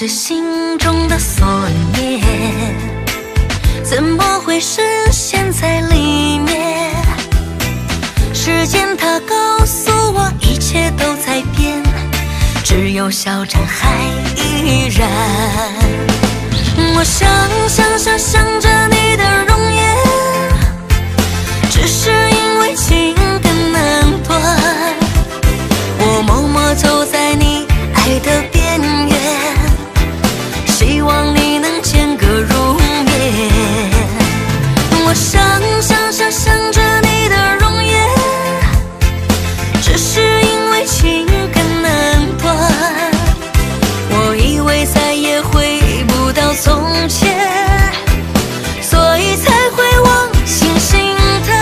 是心中的所念，怎么会深陷在里面？时间它告诉我，一切都在变，只有小站还依然。我想着你的容颜，只是因为情感难断，我默默走在你爱的边缘，希望你能见个如面。我想着你的容颜，只是因为情感难断，我以为再也回不到从前，所以才会忘形心疼。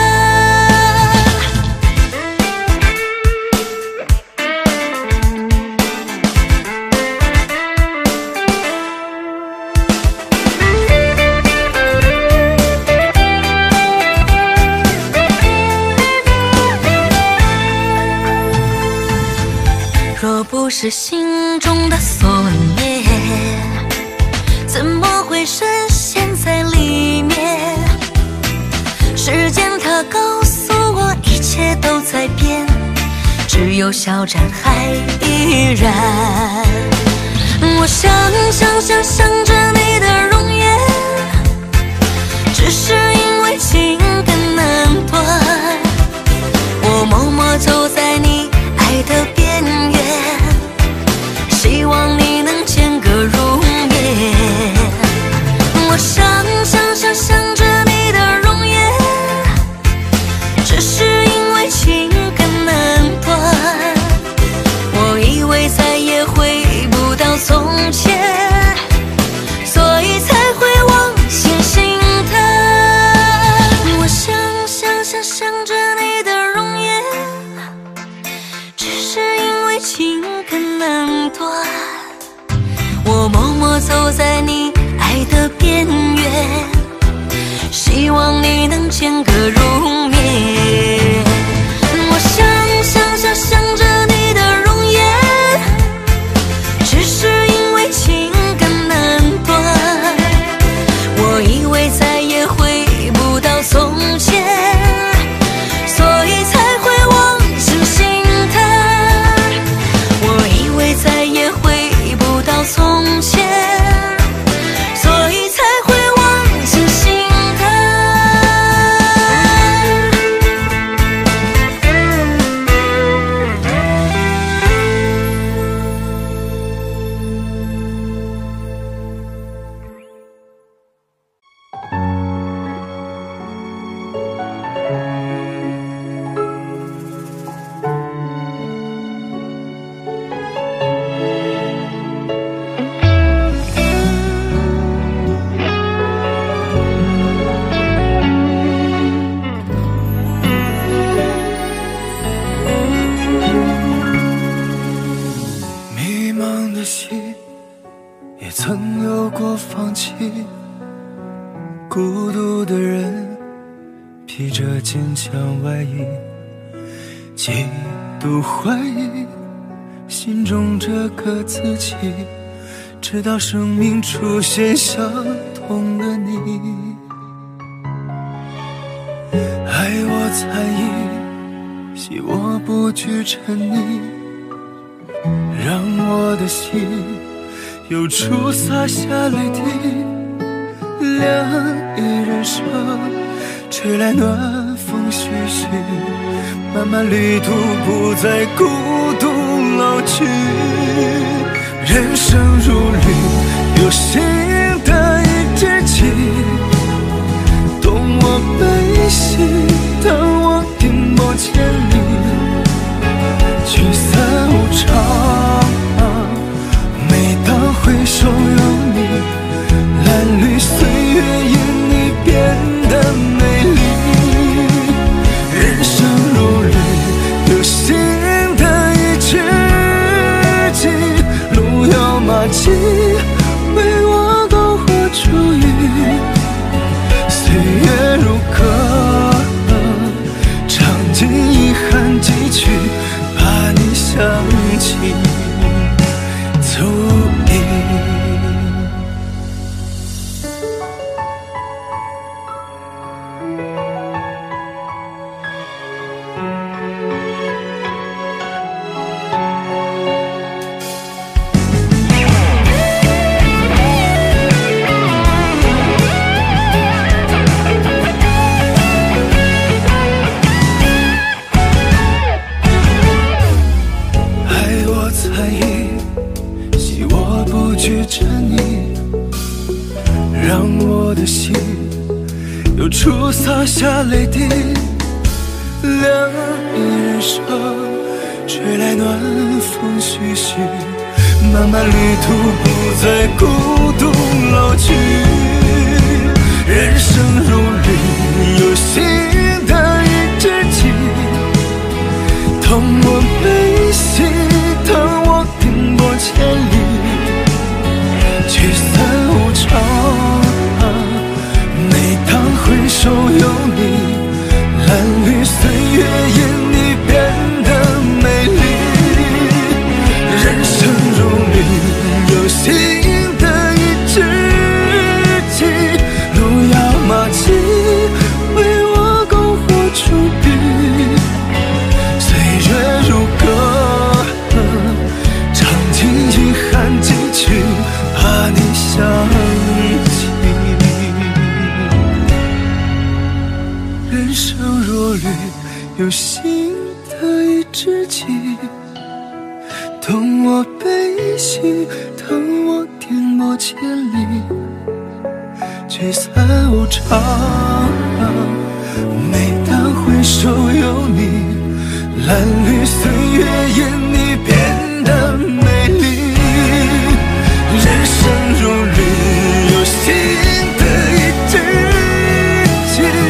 若不是心中的所念，怎么会深陷在里面？时间它告诉我，一切都在变，只有小站还依然。我想着你的容颜，只是因为情感难断，我默默走在你爱的边缘，希望你能见个如面。我想着你的容颜，只是因为情感难断，我以为再也回不到从前，所以才会忘形心疼。我想着你的容颜，只是因为情感难断，我默默走在你爱的边缘，希望你能见个如面。我想着你的容颜，只是因为情感难断，我以为再也回不到从前，所以才会忘形心疼。我以为再也回不到从前，直到生命出现相同的你，爱我猜疑，惜我不惧沉溺，让我的心有处洒下泪滴，凉意人生吹来暖风徐徐，漫漫旅途不再孤独老去。人生如旅，有心的一知己，懂我悲喜，但我眼眸千里，聚散无常，每当回首有你，褴褛岁月因你变得美丽。人生如旅，有心马迹，为我都画出意，岁月如歌，唱尽遗憾几曲，怕你想起足矣。下泪滴，凉意人生，吹来暖风徐徐，漫漫旅途不再孤独老去。人生如旅，有新的一知己，疼我悲喜，疼我颠簸千里，聚散无常。 回首有你，褴褛岁月因你变得美丽。人生如旅，有新的一知己，路遥马迹为我篝火助笔。岁月如歌，唱尽遗憾几曲，怕你想起。 人生如旅，有新的一知己，疼我悲喜，疼我颠簸千里，聚散无常。每当回首有你，褴褛岁月因你变得美丽。人生如旅，有新的一知己。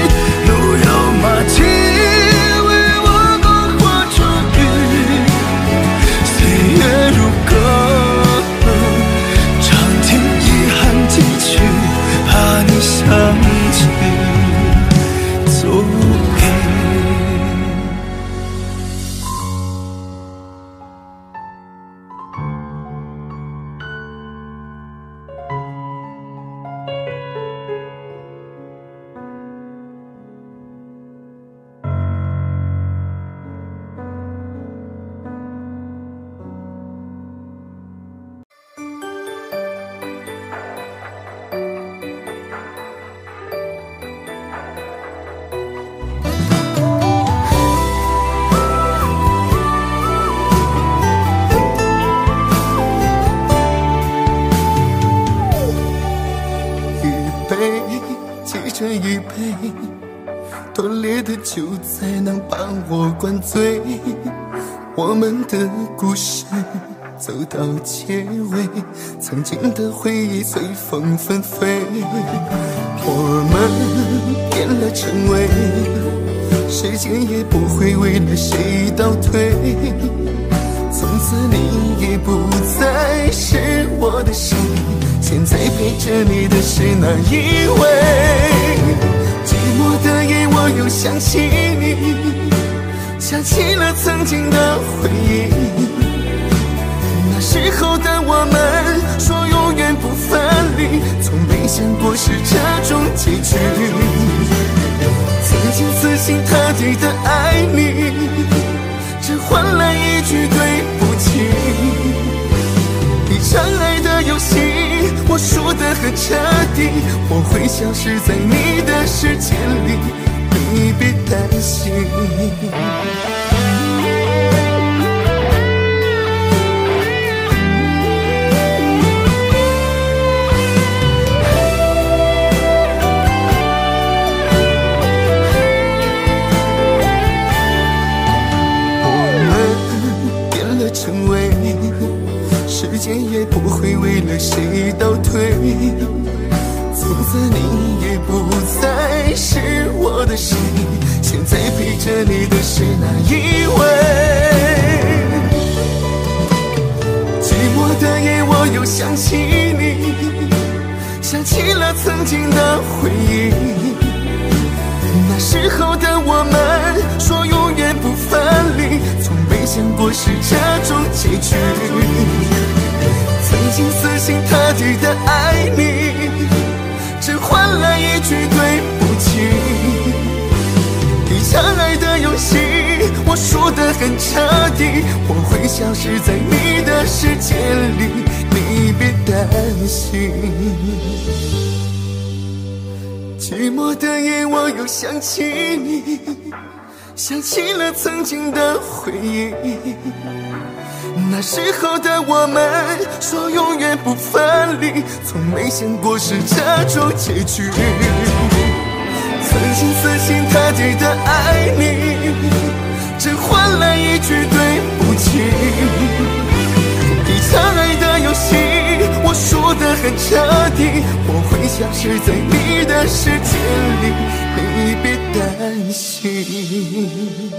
灌醉我们的故事，走到结尾，曾经的回忆随风纷飞。我们变了成为，时间也不会为了谁倒退。从此你已不再是我的谁，现在陪着你的是哪一位？寂寞的夜，我又想起你。 想起了曾经的回忆，那时候的我们说永远不分离，从没想过是这种结局。曾经死心塌地的爱你，只换来一句对不起。你常爱的游戏，我输得很彻底，我会消失在你的世界里。 你别担心。我们变了成为，时间也不会为了谁倒退。从此你也不再。 是我的谁？现在陪着你的是哪一位？寂寞的夜，我又想起你，想起了曾经的回忆。那时候的我们说永远不分离，从没想过是这种结局。曾经死心塌地的爱你。 只换来一句对不起。你常爱的游戏，我输得很彻底，我会消失在你的世界里，你别担心。寂寞的夜，我又想起你，想起了曾经的回忆。 那时候的我们说永远不分离，从没想过是这种结局。曾曾经死心塌地的爱你，只换来一句对不起。一场爱的游戏，我输得很彻底，我会消失在你的世界里，你别担心。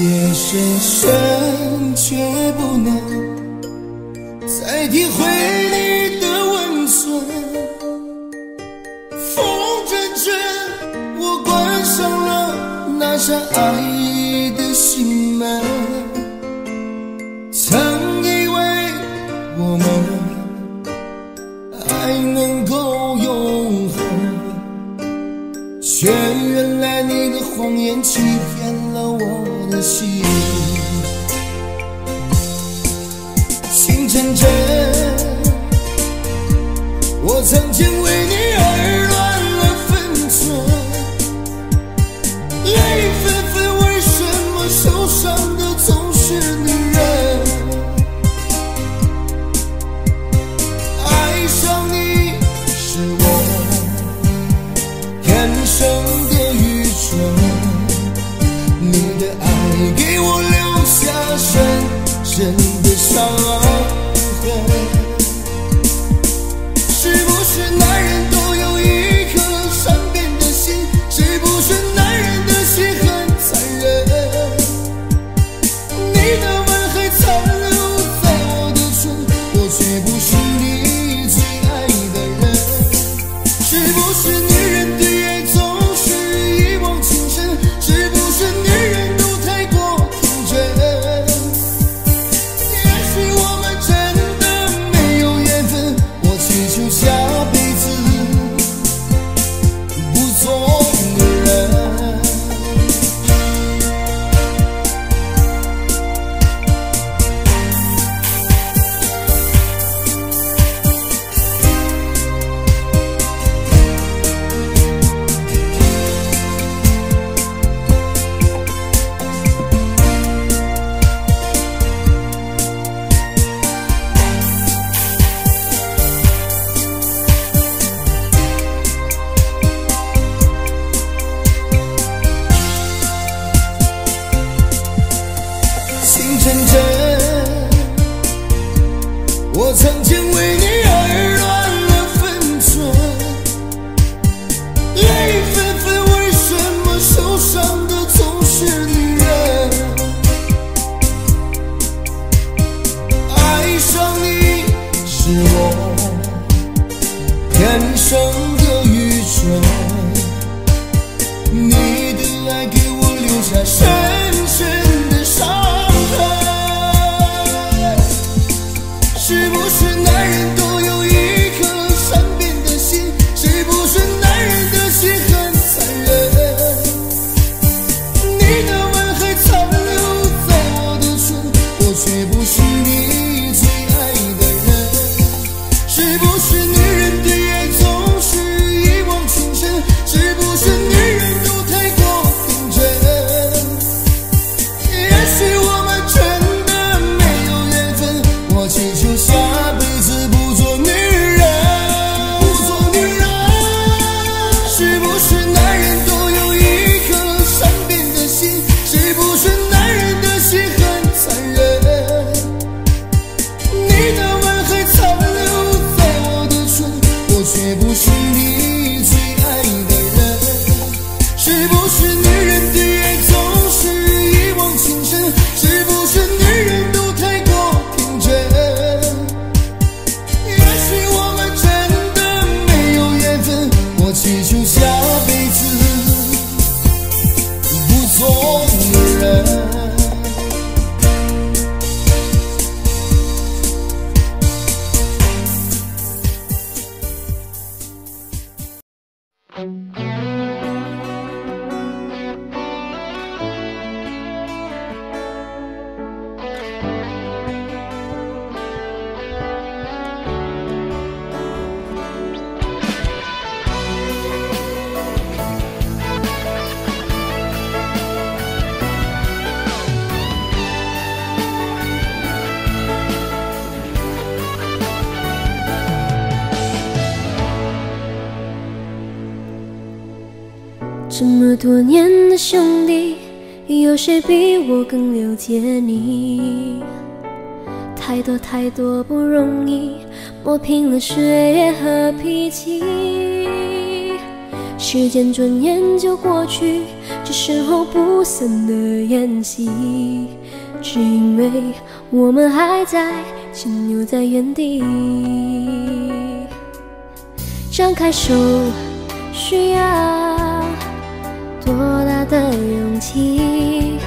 夜深深。却不能再体会你的温存。风阵阵，我关上了那扇爱的心门。曾以为我们爱能够永恒，却原来你的谎言欺骗了我的心。 真真，我曾经为你而乱了分寸，泪纷纷，为什么受伤的总是女人？爱上你是我天生的愚蠢，你的爱给我留下深深的伤痕。 是不是男人都有一颗善变的心？是不是男人的心很残忍？你的吻还残留在我的唇，我却不是你最爱的人。是不是女人对爱总是一往情深？是不是女人都太过天真？也许我们真。 就下辈子不做女人。这么多年的兄弟，有谁比我更了解你？太多太多不容易，磨平了血液和脾气。时间转眼就过去，这时候不散的宴席，是因为我们还在停留在原地。张开手需要多大的勇气？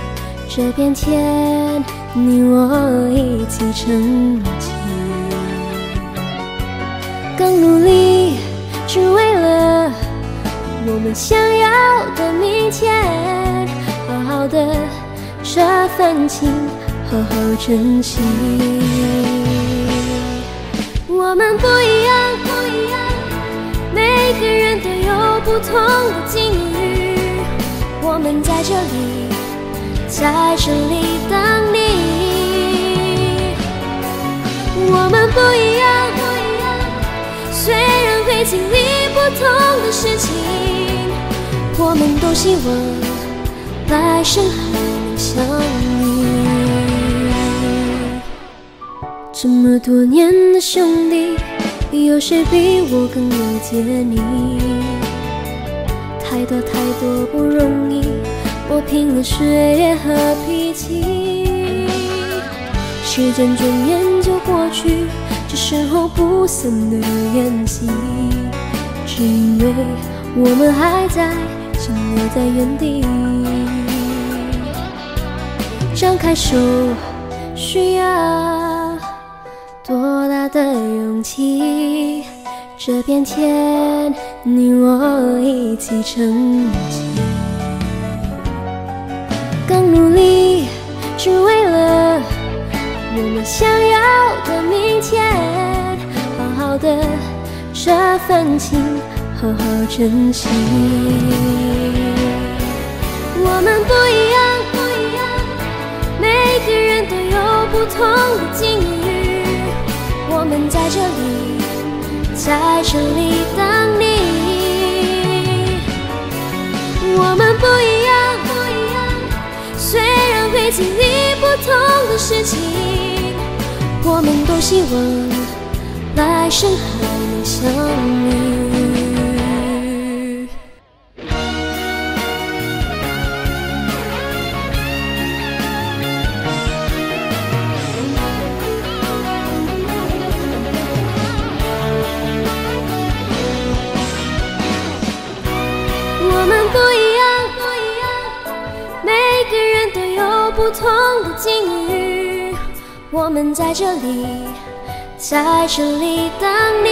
这片天，你我一起撑起，更努力，只为了我们想要的明天。好好的这份情，好好珍惜。我们不一样，不一样，每个人都有不同的境遇。我们在这里，在这里等你。我们不一样，不一样，虽然会经历不同的事情，我们都希望来生还能想你。这么多年的兄弟，有谁比我更了解你？太多太多不容易，我拼了事业和脾气。时间转眼就过去，这身后不散的宴席，只因为我们还在停留在原地。张开手需要多大的勇气？这片天，你我一起撑起，更努力，只为了我们想要的明天。好好的这份情，好好珍惜。我们不一样，每个人都有不同的境遇，我们在这里，在这里等你。我们不一样，不一样，虽然会经历不同的事情，我们都希望来生还能相遇。不同的境遇，我们在这里，在这里等你。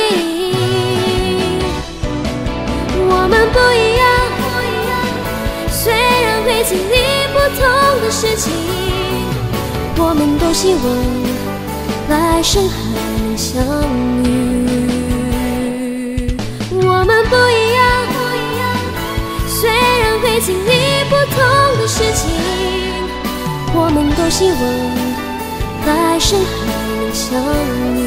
我们不一样，不一样，虽然会经历不同的事情，我们都希望来生还能相遇。我们不一样，不一样，虽然会经历不同的事情，我们都希望来生还能相遇。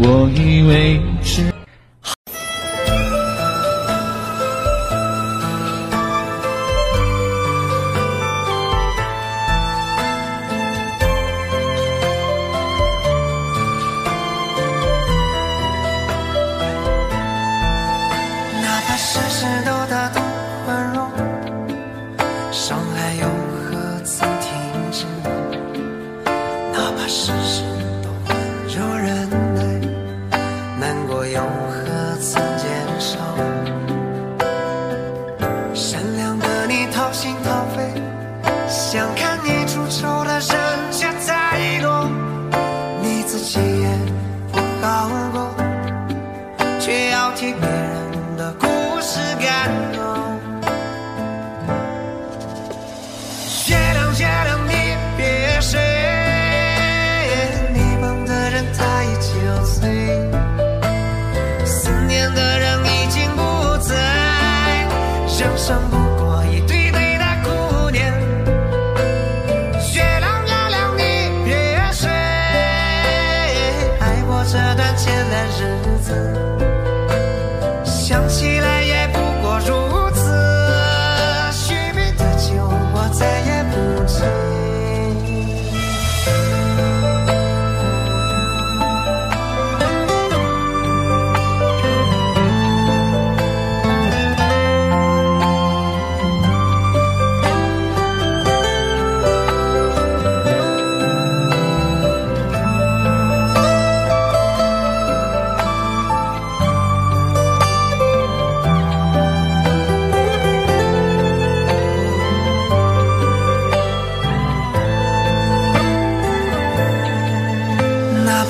我以为是。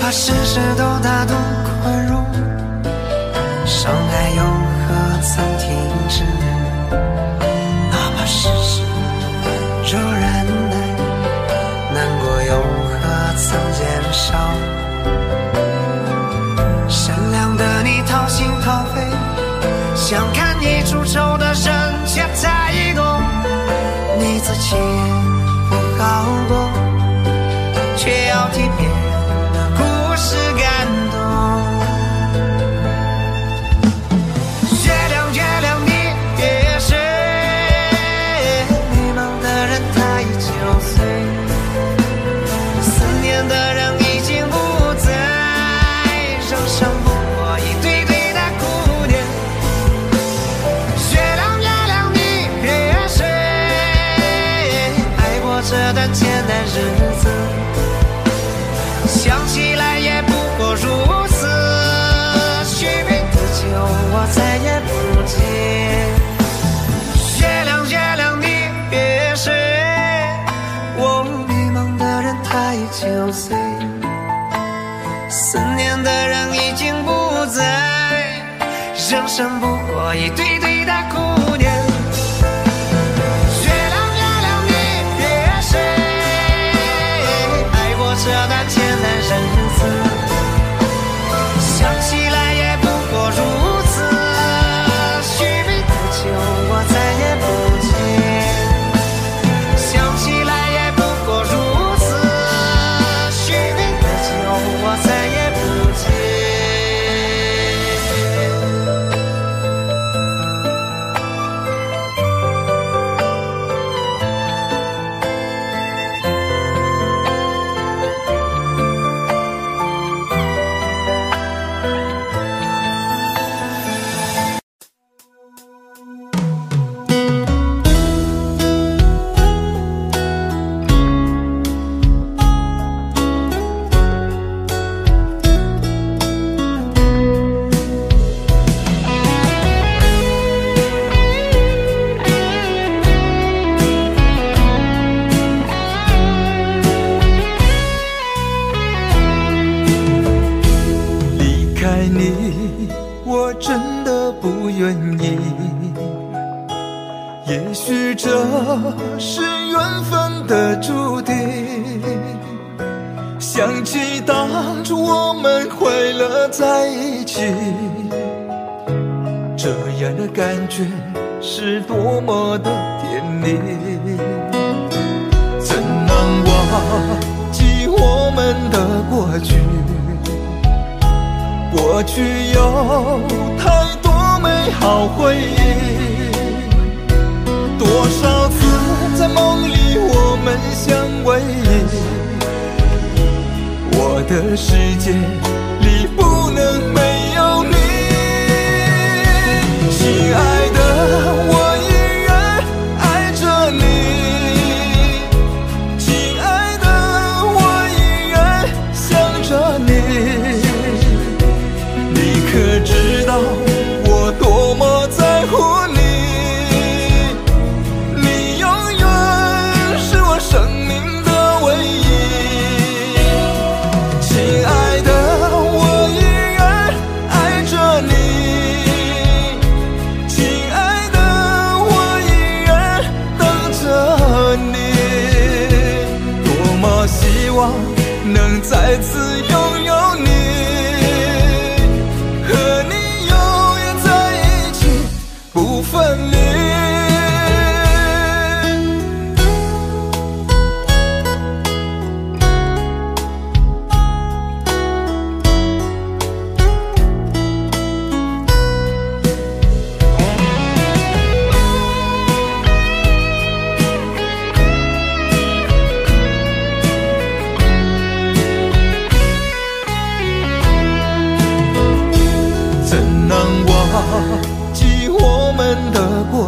把世事都打动宽容，相爱又何曾停止？哪怕世事温柔忍耐，难过又何曾减少？善良的你掏心掏肺，想看你出丑的人却太多，你自己不好过，却要替别人是感动。月亮月亮你也是迷茫的人，他19岁，思念的人已经不在，仍想不过一堆堆的姑娘。月亮月亮你也是爱过这段艰难日子，想起来如此虚伪的酒，我再也不接。月亮月亮你也是我迷茫的人，他19岁，思念的人已经不在，人生不过一堆堆的姑娘。月亮月亮你也是爱过这段艰难日子，想起来也不过如此，虚伪的酒我再也不接。想起来也不过如此，虚伪的酒我再也不是多么的甜蜜，怎能忘记我们的过去？过去有太多美好回忆，多少次在梦里我们相偎依，我的世界里不能没有你。亲爱的，我依然爱着你，亲爱的，我依然想着你。你可知道我多么在乎你？你永远是我生命的唯一。亲爱的，我依然爱着你。能再次拥有你，和你永远在一起，不分离。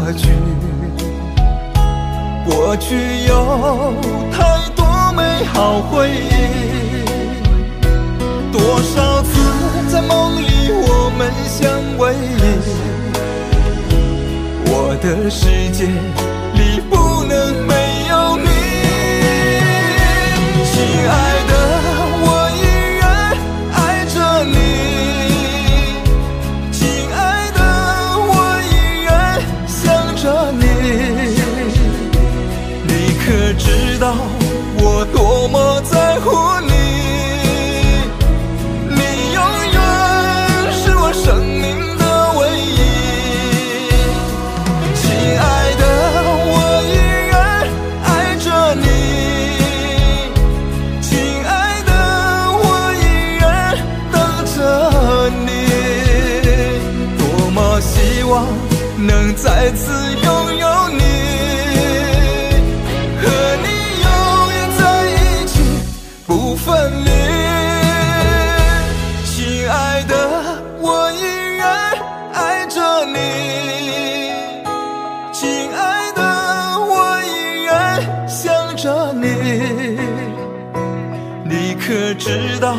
过去，过去有太多美好回忆，多少次在梦里我们相偎依，我的世界里不能没有你。亲爱的，我依然道我多么在乎你，你永远是我生命的唯一。亲爱的，我依然爱着你，亲爱的，我依然等着你。多么希望能再次拥有你，不分离，亲爱的，我依然爱着你，亲爱的，我依然想着你。你可知道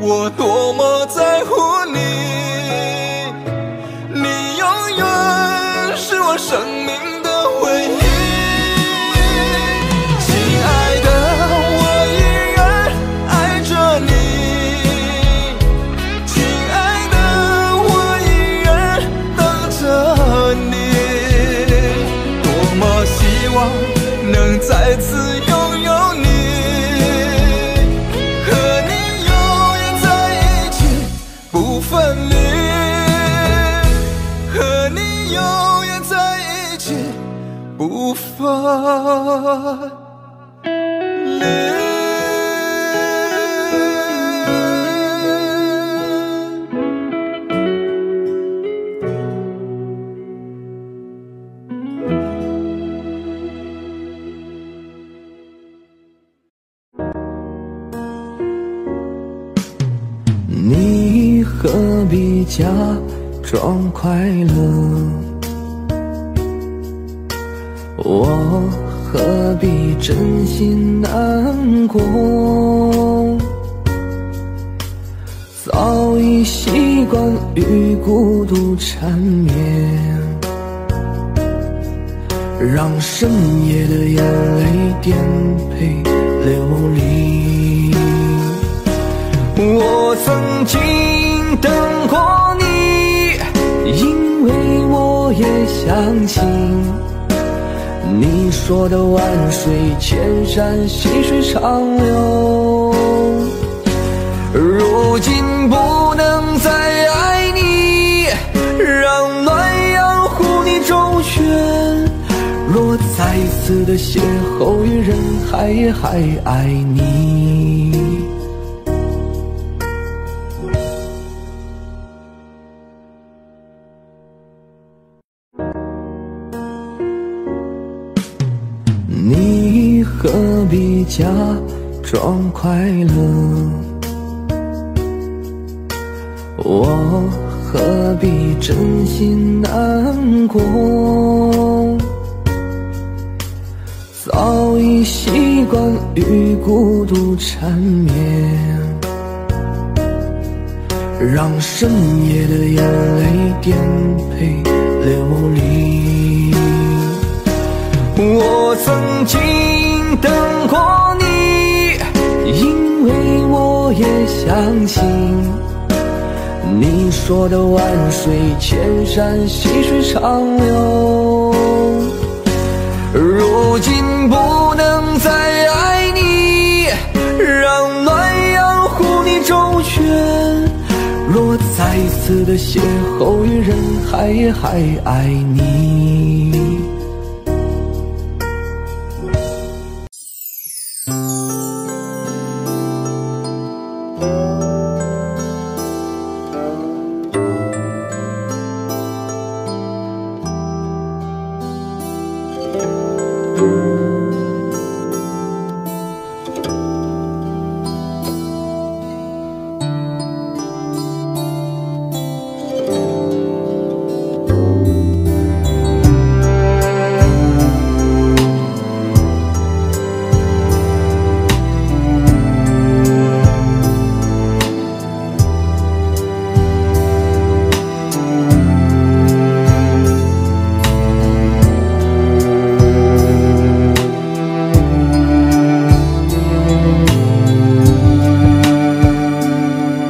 我多么在乎你，你永远是我生命的唯一。再次拥有你，和你永远在一起，不分离，和你永远在一起，不分离。何必假装快乐，我何必真心难过，早已习惯与孤独缠绵，让深夜的眼泪颠沛流离。我曾经等过你，因为我也相信你说的万水千山细水长流。如今不能再爱你，让暖阳护你周全。若再次的邂逅于人海，也还爱你。何必假装快乐，我何必真心难过，早已习惯与孤独缠绵，让深夜的眼泪颠沛流离。我曾经等过你，因为我也相信你说的万水千山细水长流。如今不能再爱你，让暖阳护你周全。若再次的邂逅于人海，也还爱你。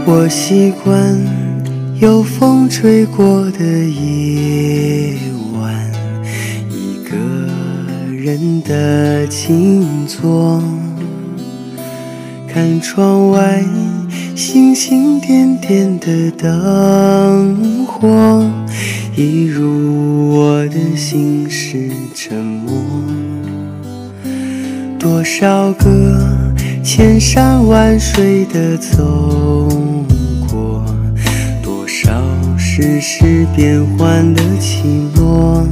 我习惯有风吹过的夜晚，一个人的静坐，看窗外星星点点的灯火，一如我的心事沉默。多少个千山万水的走过，多少世事变幻的起落。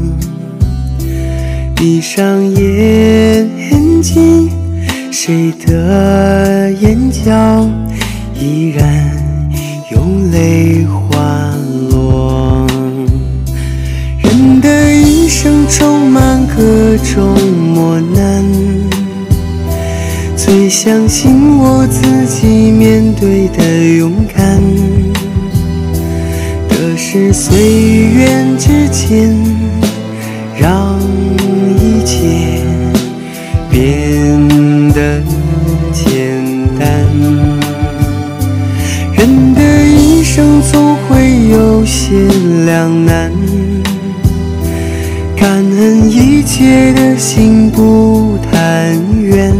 闭上眼睛，谁的眼角依然有泪滑落？人的一生充满各种磨难。最相信我自己面对的勇敢得失随缘之间，让一切变得简单。人的一生总会有些两难，感恩一切的心不贪怨，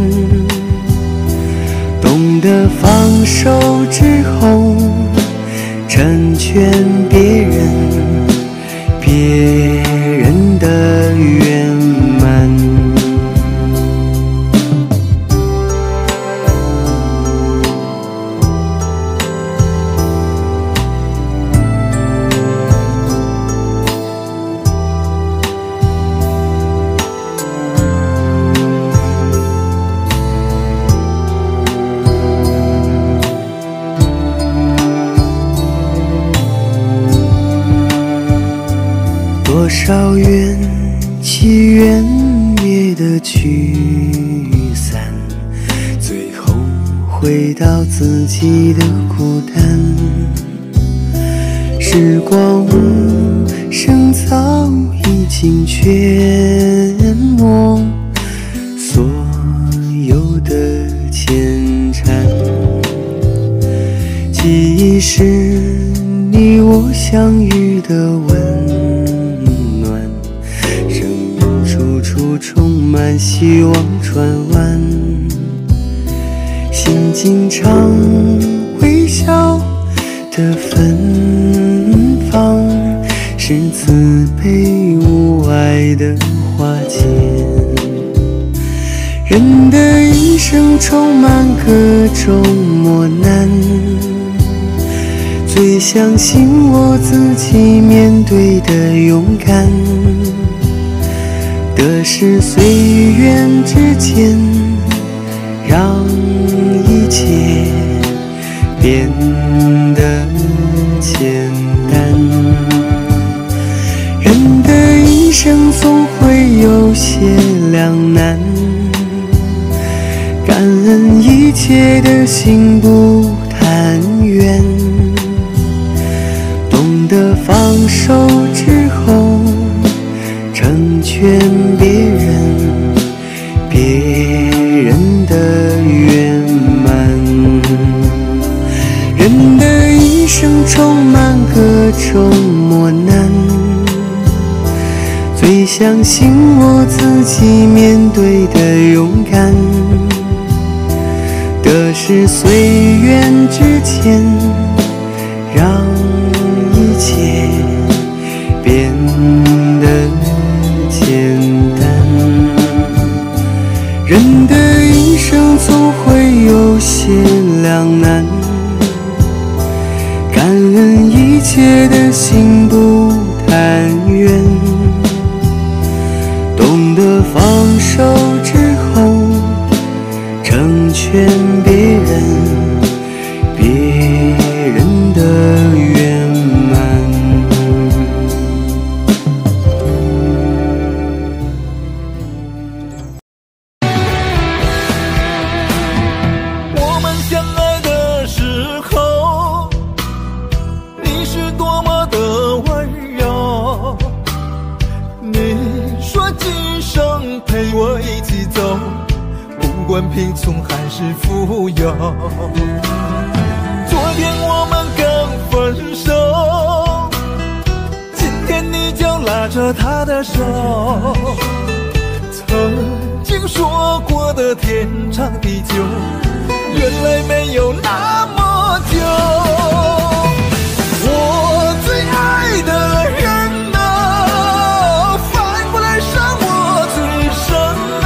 懂得放手之后，成全别人的圆满。多少缘起缘灭的聚散，最后回到自己的孤单。时光无声早已经全没所有的牵缠，记忆是你我相遇的吻，处充满希望转弯，心经常微笑的芬芳，是慈悲无碍的花间。人的一生充满各种磨难，最相信我自己面对的勇敢得失随缘之间，让一切变得简单。人的一生总会有些两难，感恩一切的心不贪怨，懂得放手之后，成全别人的圆满。人的一生充满各种磨难，最相信我自己面对的勇敢，得失随缘之间，让一切变得简单。人的一生总会有些两难，感恩一切的心不贪怨，懂得放手之后，成全别人的圆满。不管贫穷还是富有，昨天我们刚分手，今天你就拉着他的手，曾说过的天长地久，原来没有那么久。我最爱的人啊，反过来伤我最深啊。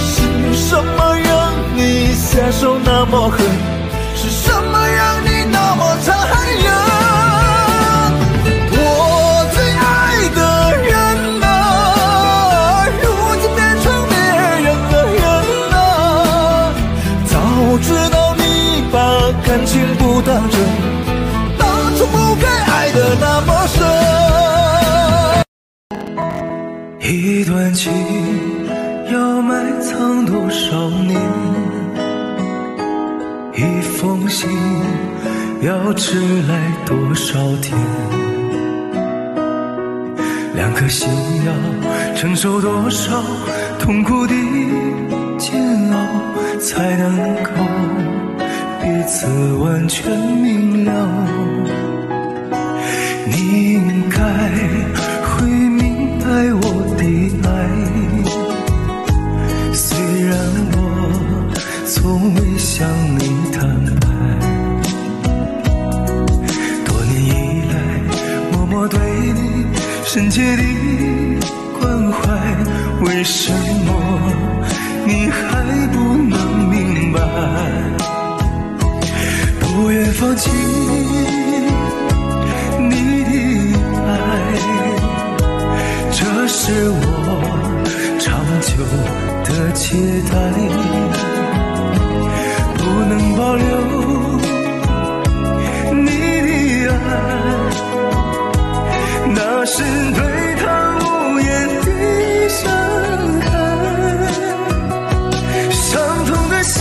是什么让你下手那么狠？是什么让你那么残忍？ 感情不当真，当初不该爱的那么深。一段情要埋藏多少年？一封信要迟来多少天？两颗心要承受多少痛苦的煎熬，才能够 彼此完全明了，你应该会明白我的爱。虽然我从未向你坦白，多年以来默默对你深切的关怀，为什么你还不能明白？ 不愿放弃你的爱，这是我长久的期待。不能保留你的爱，那是对他无言的伤害，伤痛的心。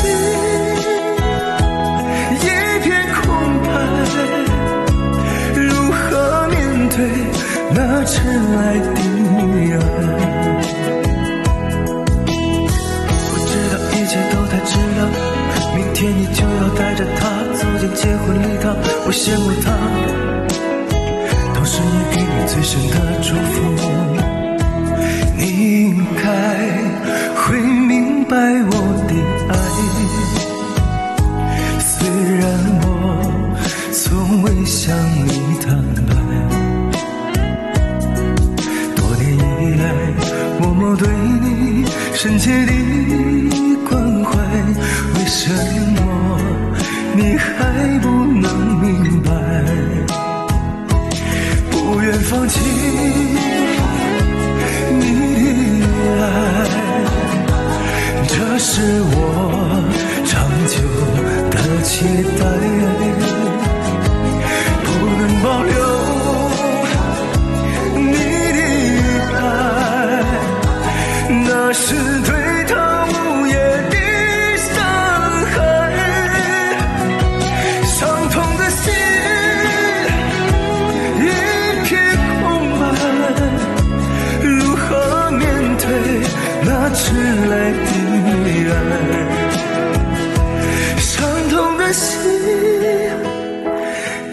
那迟来的爱，我知道一切都太迟了，明天你就要带着他走进结婚礼堂。我羡慕他，都是你给我最深的祝福。你应该会明白我的爱，虽然我从未向你坦白。 默默对你深切的关怀，为什么你还不能明白？不愿放弃你的爱，这是我长久的期待，不能保留。 那是对他无言的伤害，伤痛的心一片空白，如何面对那迟来的爱？伤痛的心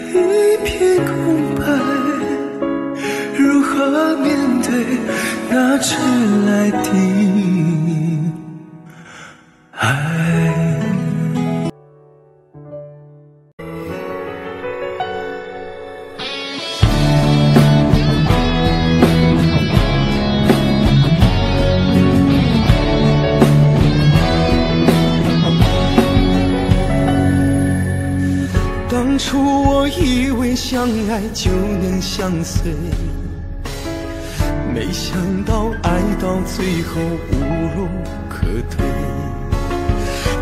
一片空白，如何面对那迟来的爱？ 爱就能相随，没想到爱到最后无路可退。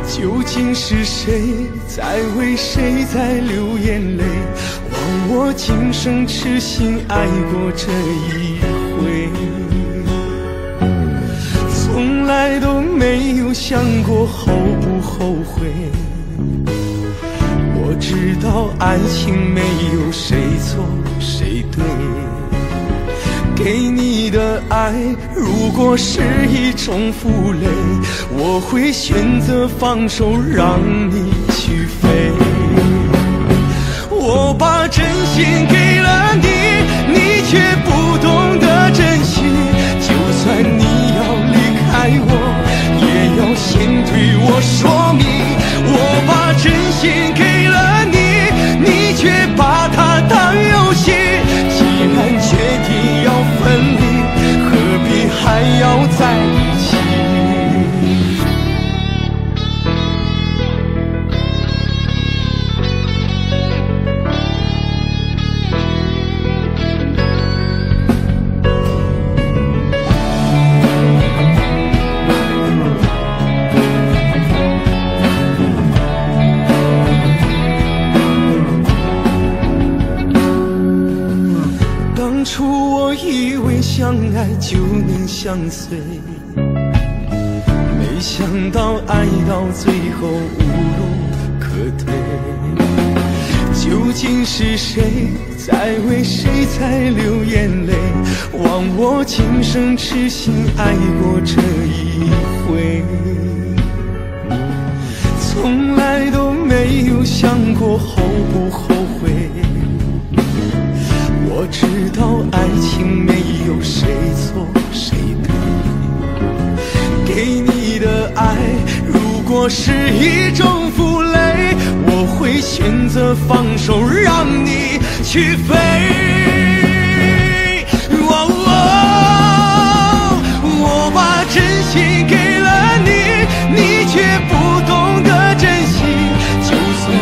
究竟是谁在为谁在流眼泪？枉我今生痴心爱过这一回，从来都没有想过后不后悔。 我知道爱情没有谁错谁对，给你的爱如果是一种负累，我会选择放手让你去飞。我把真心给了你，你却不懂得珍惜，就算你要离开。爱我，也要先对我说明，我把真心给了你，你却把它当游戏。既然决定要分离，何必还要在一起？ 相爱就能相随，没想到爱到最后无路可退。究竟是谁在为谁在流眼泪？枉我今生痴心爱过这一回，从来都没有想过后不后悔。 我知道爱情没有谁错谁对，给你的爱如果是一种负累，我会选择放手让你去飞。哦哦，我把真心给了你，你却不懂得珍惜。就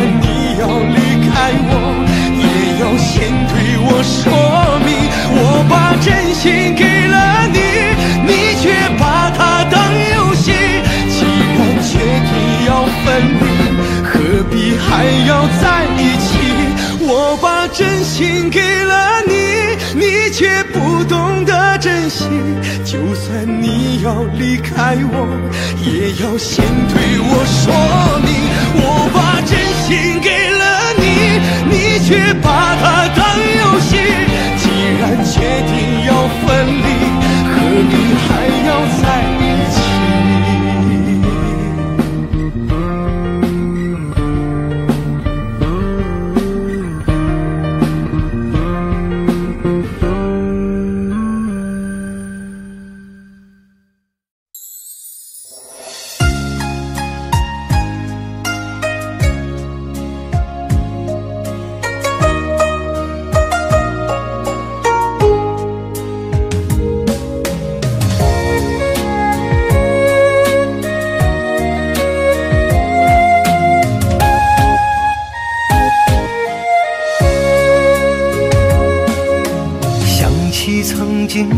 算你要离开我，也要先。 我说明，我把真心给了你，你却把它当游戏。既然决定要分离，何必还要在一起？我把真心给了你，你却不懂得珍惜。就算你要离开我，也要先对我说明，我把真心给了你，你却把它当游戏。 既然决定要分离，何必还要在一起？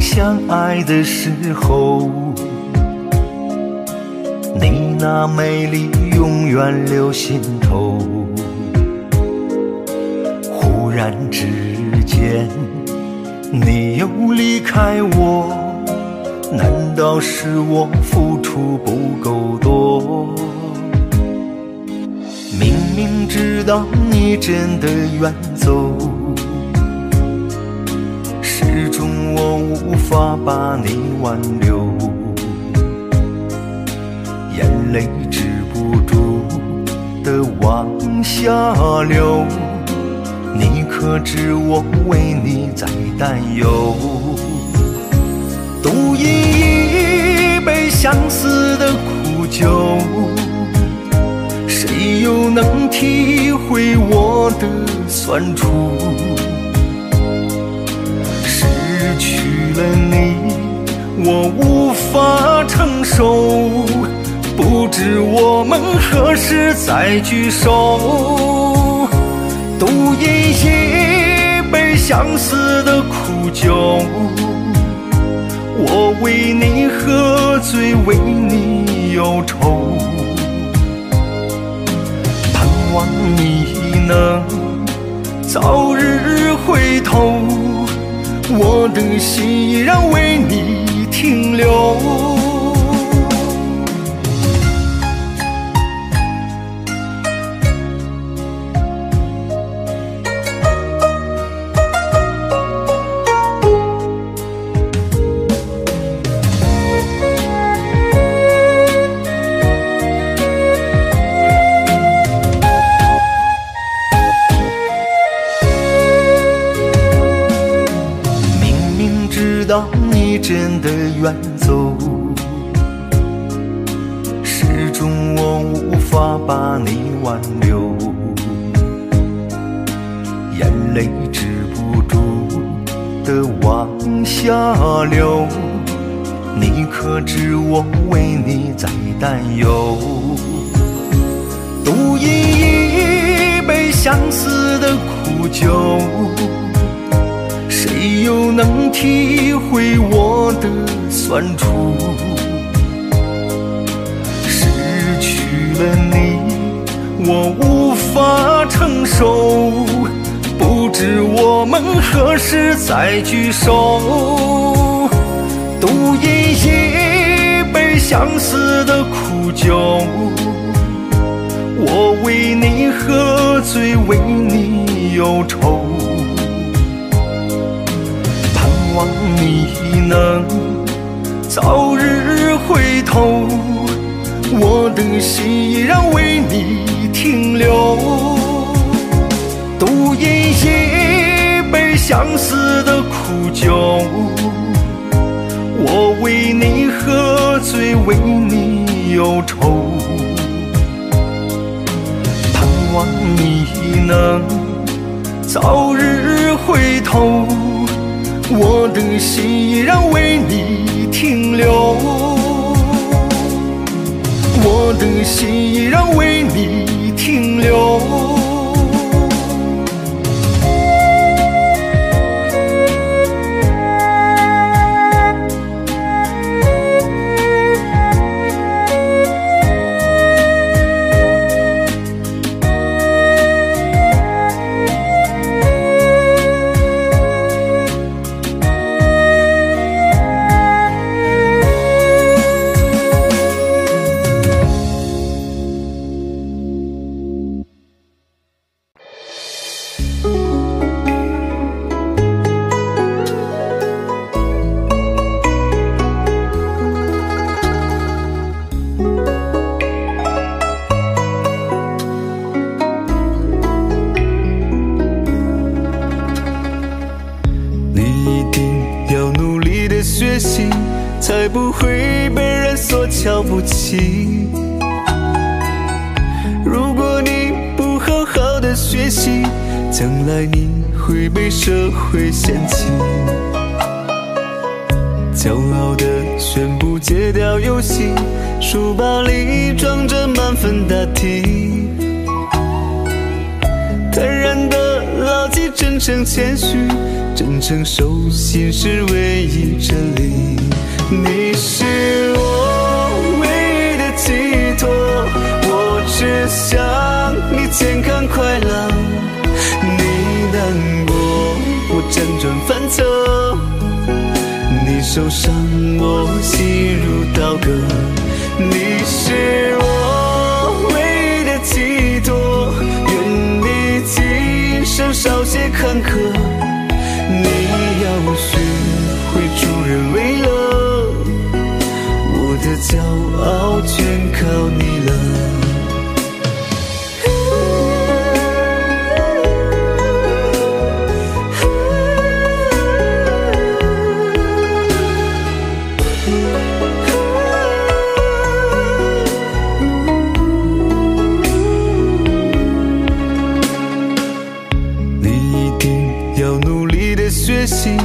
相爱的时候，你那美丽永远留心头。忽然之间，你又离开我，难道是我付出不够多？明明知道你真的远走。 始终我无法把你挽留，眼泪止不住的往下流，你可知我为你在担忧？独饮一杯相思的苦酒，谁又能体会我的酸楚？ 了你，我无法承受，不知我们何时再聚首。独饮一杯相思的苦酒，我为你喝醉，为你忧愁，盼望你能早日回头。 我的心依然为你停留。真的远走，花把你挽留，眼泪止不住的往下流，你可知我为你在担忧？独饮一杯相思的苦酒，谁又能体会我的酸楚？失去了你，我无法承受，不知我们何时再聚首。独饮一杯相思的苦酒，我为你喝醉，为你忧愁，盼望你能早日回头，我的心依然为你停留。独饮一杯相思的苦酒，我为你喝醉，为你忧愁，盼望你能早日回头，我的心依然为你停留，我的心依然为你停留。如果你不好好的学习，将来你会被社会嫌弃。骄傲的宣布戒掉游戏，书包里装着满分答题，坦然的牢记真诚谦虚，真诚守信是唯一真理。你是我寄托，我只想你健康快乐，你难过我辗转反侧，你受伤我心如刀割。你是我唯一的寄托，愿你今生少些坎坷，你要学会助人为乐，我的骄傲全靠你了。你一定要努力的学习，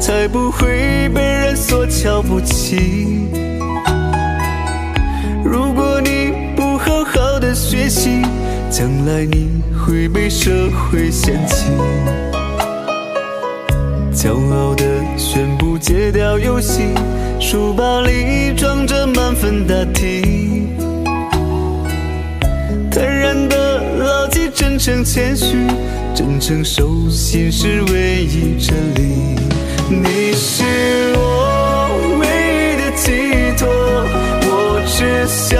才不会被人所瞧不起。如果你不好好的学习，将来你会被社会嫌弃。骄傲的宣布戒掉游戏，书包里装着满分答题，坦然的牢记真诚谦虚，真诚守信是唯一真理。你是我唯一的寄托，只想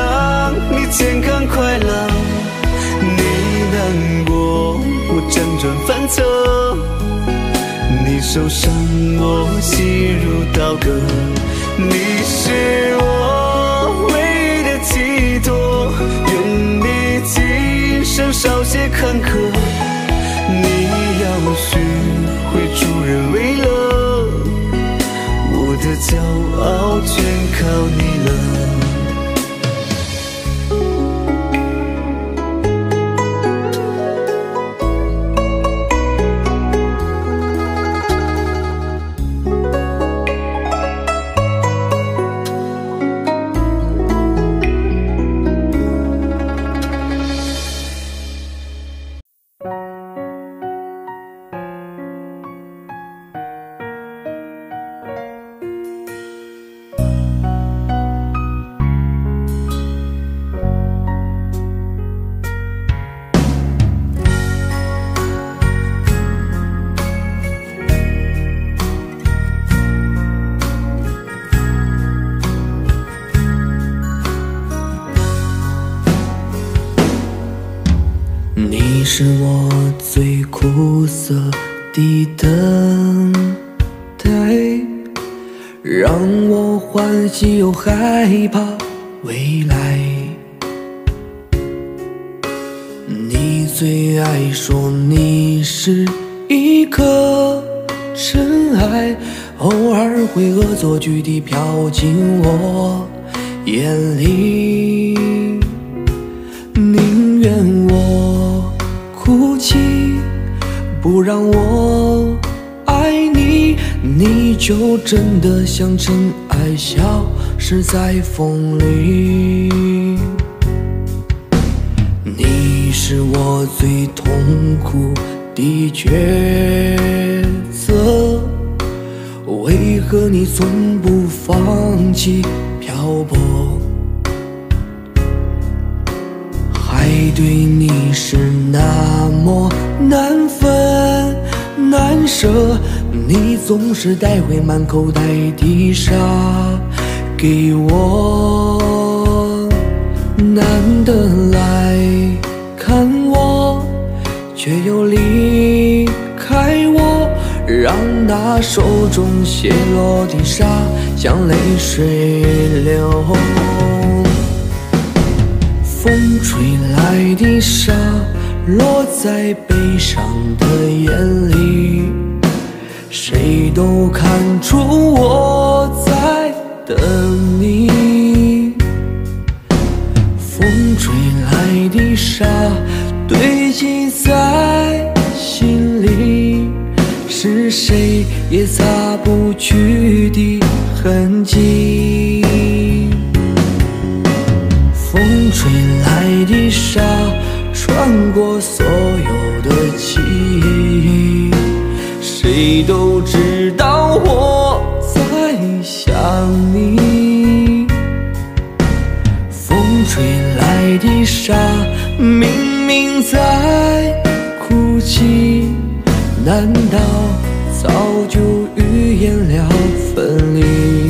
你健康快乐，你难过我辗转反侧，你受伤我心如刀割。你是我唯一的寄托，愿你今生少些坎坷，你要学会助人为乐，我的骄傲全靠你了。你是我最苦涩的等待，让我欢喜又害怕未来。你最爱说你是一颗尘埃，偶尔会恶作剧地飘进我眼里。宁愿我哭泣，不让我爱你，你就真的像尘埃，消失在风里。你是我最痛苦的抉择，为何你从不放弃漂泊？爱对你是那么难分难舍，你总是带回满口袋的沙给我。难得来看我，却又离开我，让那手中泻落的沙像泪水流。风吹来的沙落在悲伤的眼里，谁都看出我在等你。风吹来的沙堆积在心里，是谁也擦不去的痕迹。风吹来的沙穿过所有的记忆，谁都知道我在想你。风吹来的沙明明在哭泣，难道早就预言了分离？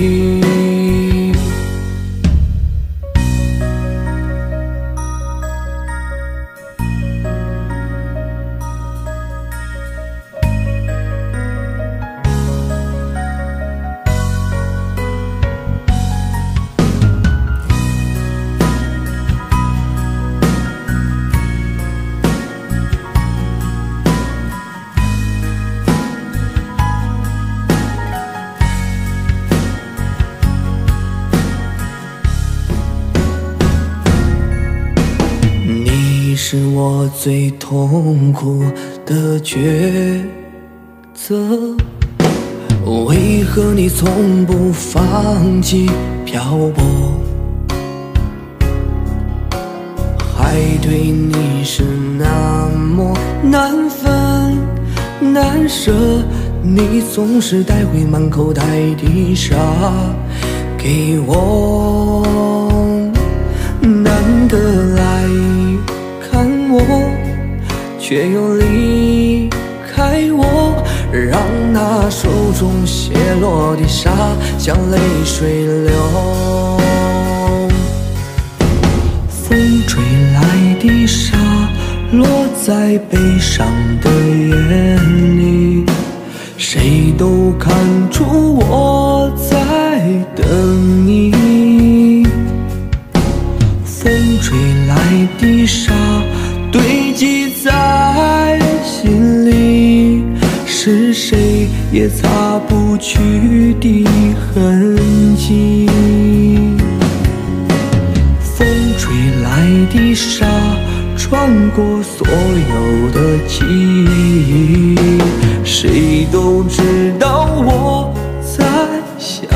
是我最痛苦的抉择，为何你从不放弃漂泊？爱对你是那么难分难舍，你总是带回满口袋的沙给我。难得来我却又离开我，让那手中泻落的沙像泪水流。风吹来的沙落在悲伤的眼里，谁都看出我在等你。风吹来的沙堆积在心里，是谁也擦不去的痕迹。风吹来的沙穿过所有的记忆，谁都知道我在想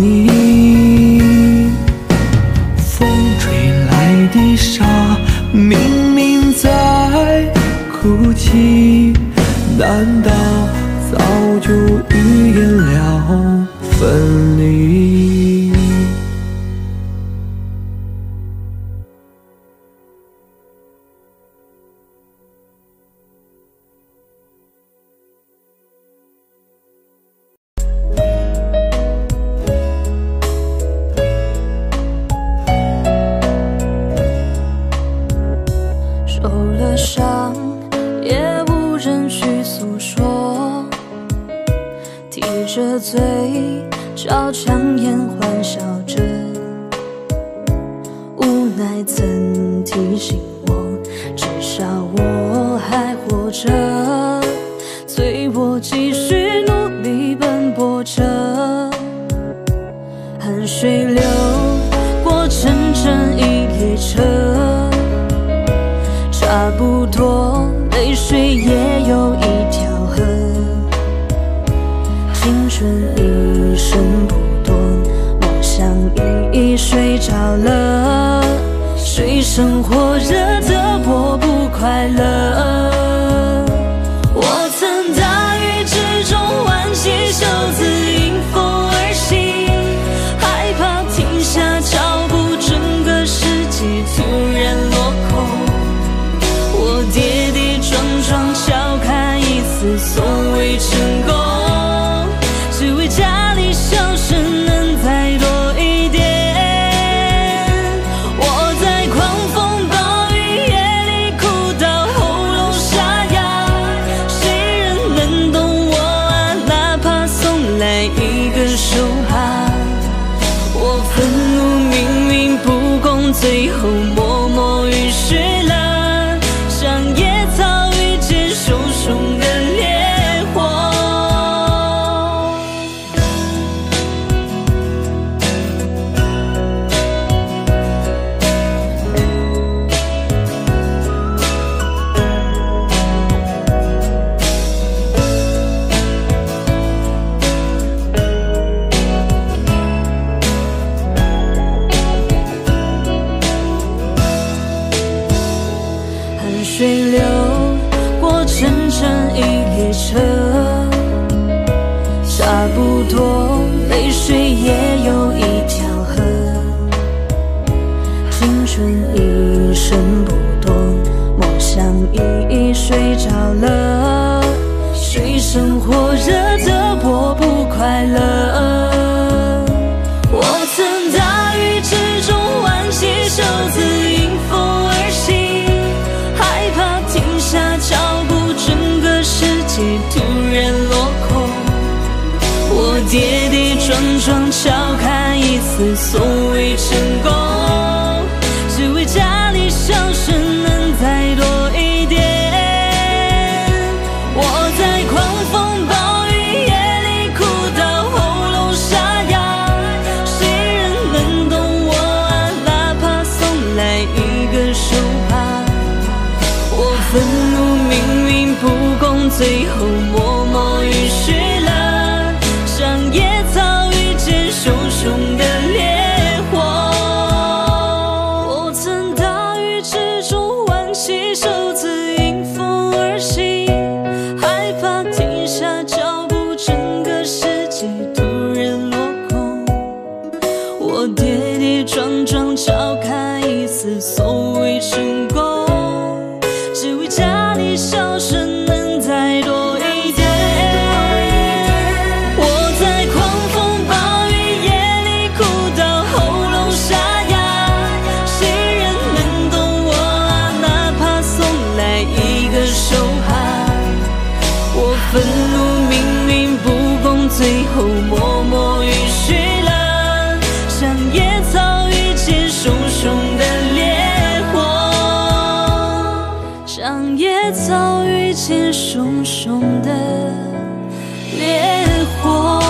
你。风吹来的沙明在哭泣，难道早就预言了分离？受了伤。醉，照常言欢笑着，无奈曾提醒我，至少我还活着，催我继续努力奔波着，汗水流过整整一列车，差不多泪水也有一条河，青春一生不多，梦想已睡着了，水深火热的我不快乐。我曾大雨之中挽起袖子迎风而行，害怕停下脚步，整个世纪突然落空，我跌跌撞撞敲开一次所谓成功，只为家里笑声能再多一点。我在狂风暴雨夜里哭到喉咙沙哑，谁人能懂我啊，哪怕送来一个手帕。我愤怒命运不公，最后默默于世，水流过整整一列车，差不多泪水也有一条河，青春一生不多，梦想已睡着了，水深火热的我不快乐。我曾大雨之中挽起袖子迎风而行，脚步整个世界突然落空，我跌跌撞撞敲开一次所谓成功，只为家里笑声能再多一点。我在狂风暴雨夜里哭到喉咙沙哑，谁人能懂我啊，哪怕送来一个手帕。我分最后默默于世了，伤也早已见熊熊的烈火。我曾大雨之中挽起袖子迎风而行，害怕停下脚步，整个世界突然落空，我跌跌撞撞敲开一次所谓成功，只为家里笑声最后默默于世了，伤也早已见熊熊的烈火，伤也早已见熊熊的烈火。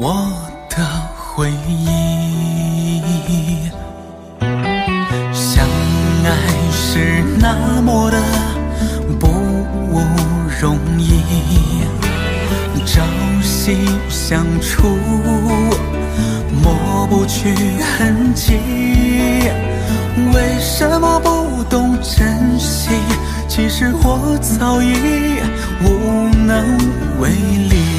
我的回忆。相爱是那么的不容易，朝夕相处，抹不去痕迹。为什么不懂珍惜？其实我早已无能为力。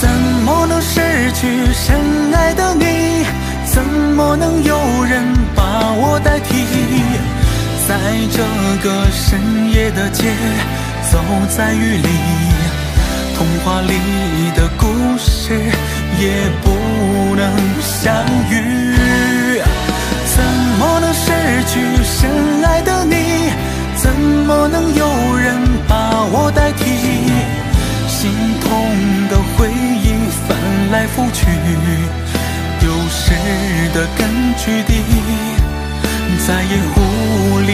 怎么能失去深爱的你？怎么能有人把我代替？在这个深夜的街，走在雨里，童话里的故事也不能相遇。怎么能失去深爱的你？怎么能有人把我代替？心痛的回忆翻来覆去，丢失的根据地再也无力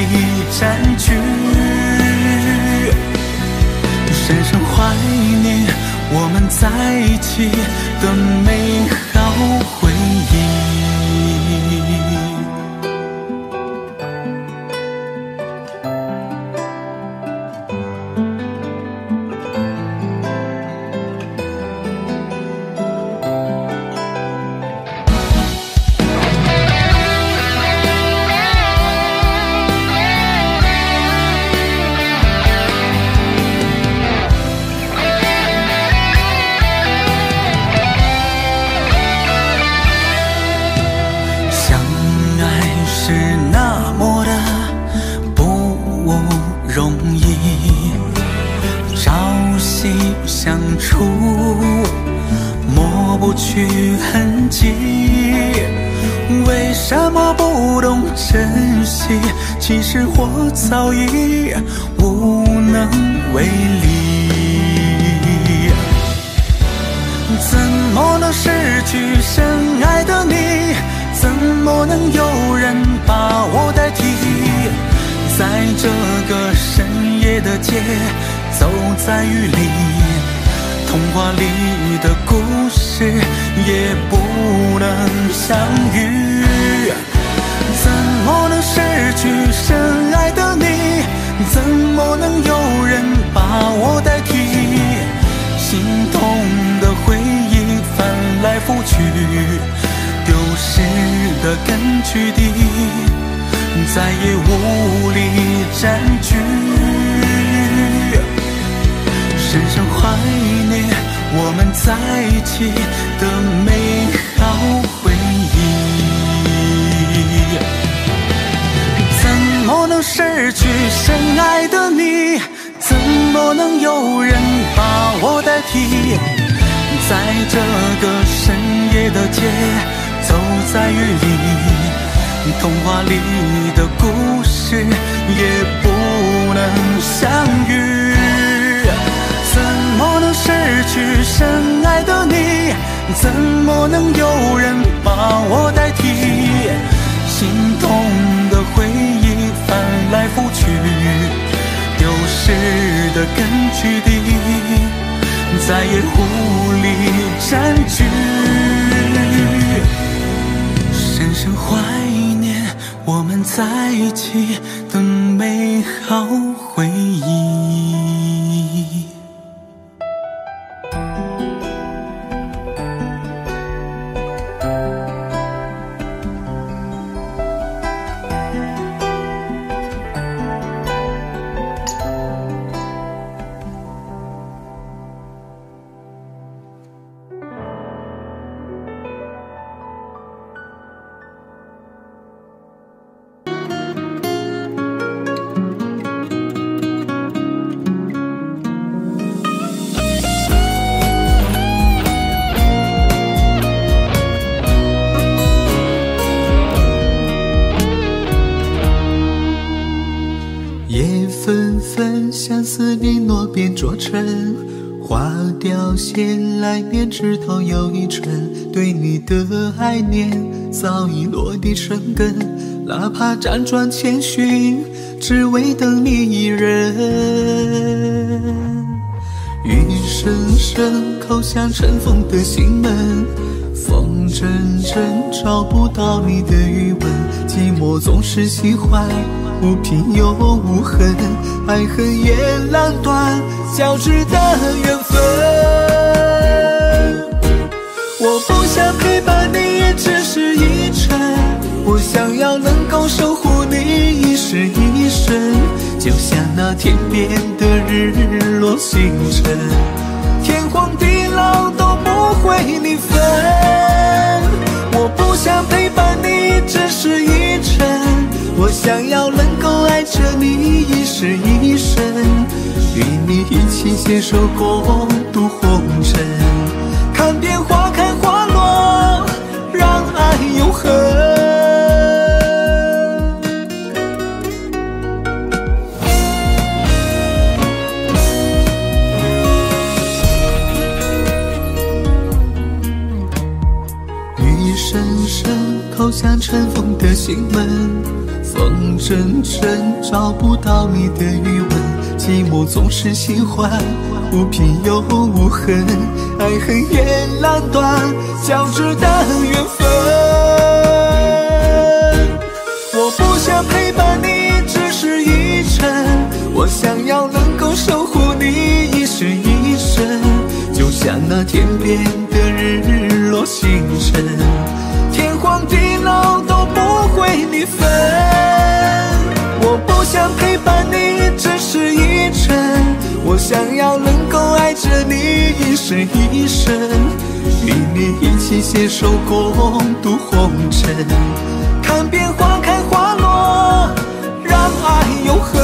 占据。深深怀念我们在一起的美好回其实我早已无能为力。怎么能失去深爱的你？怎么能有人把我代替？在这个深夜的街，走在雨里，童话里的故事也不能相遇。怎么能失去深爱的你？怎么能有人把我代替？心痛的回忆翻来覆去，丢失的根据地再也无力占据。深深怀念我们在一起的美好回忆。怎么能失去深爱的你？怎么能有人把我代替？在这个深夜的街，走在雨里，童话里的故事也不能相遇。怎么能失去深爱的你？怎么能有人把我代替？心痛的回忆翻来覆去，丢失的根据地再也无力占据。深深怀念我们在一起的美好回忆。着尘花凋谢，来面枝头又一春。对你的爱念早已落地生根，哪怕辗转千寻，只为等你一人。于是深深靠向尘封的心门，风阵阵找不到你的余温。寂寞总是喜欢无凭又无痕，爱恨也浪断交织的缘分。我不想陪伴你，也只是一程。我想要能够守护你一世一生，就像那天边的日落星辰，天荒地老都不会离分。我不想陪伴你，只是一程。我想要能够爱着你一世一生，与你一起携手共度红尘，看遍花开花落，让爱永恒。 靠向尘封的心门，风阵阵找不到你的余温。寂寞总是喜欢无凭又无痕，爱恨也难断交织的缘分。我不想陪伴你，只是一程。我想要能够守护你一世一生，就像那天边的日落星辰。 荒地老都不会离分，我不想陪伴你，只是一程。我想要能够爱着你一世一生，与你一起携手共度红尘，看遍花开花落，让爱永恒。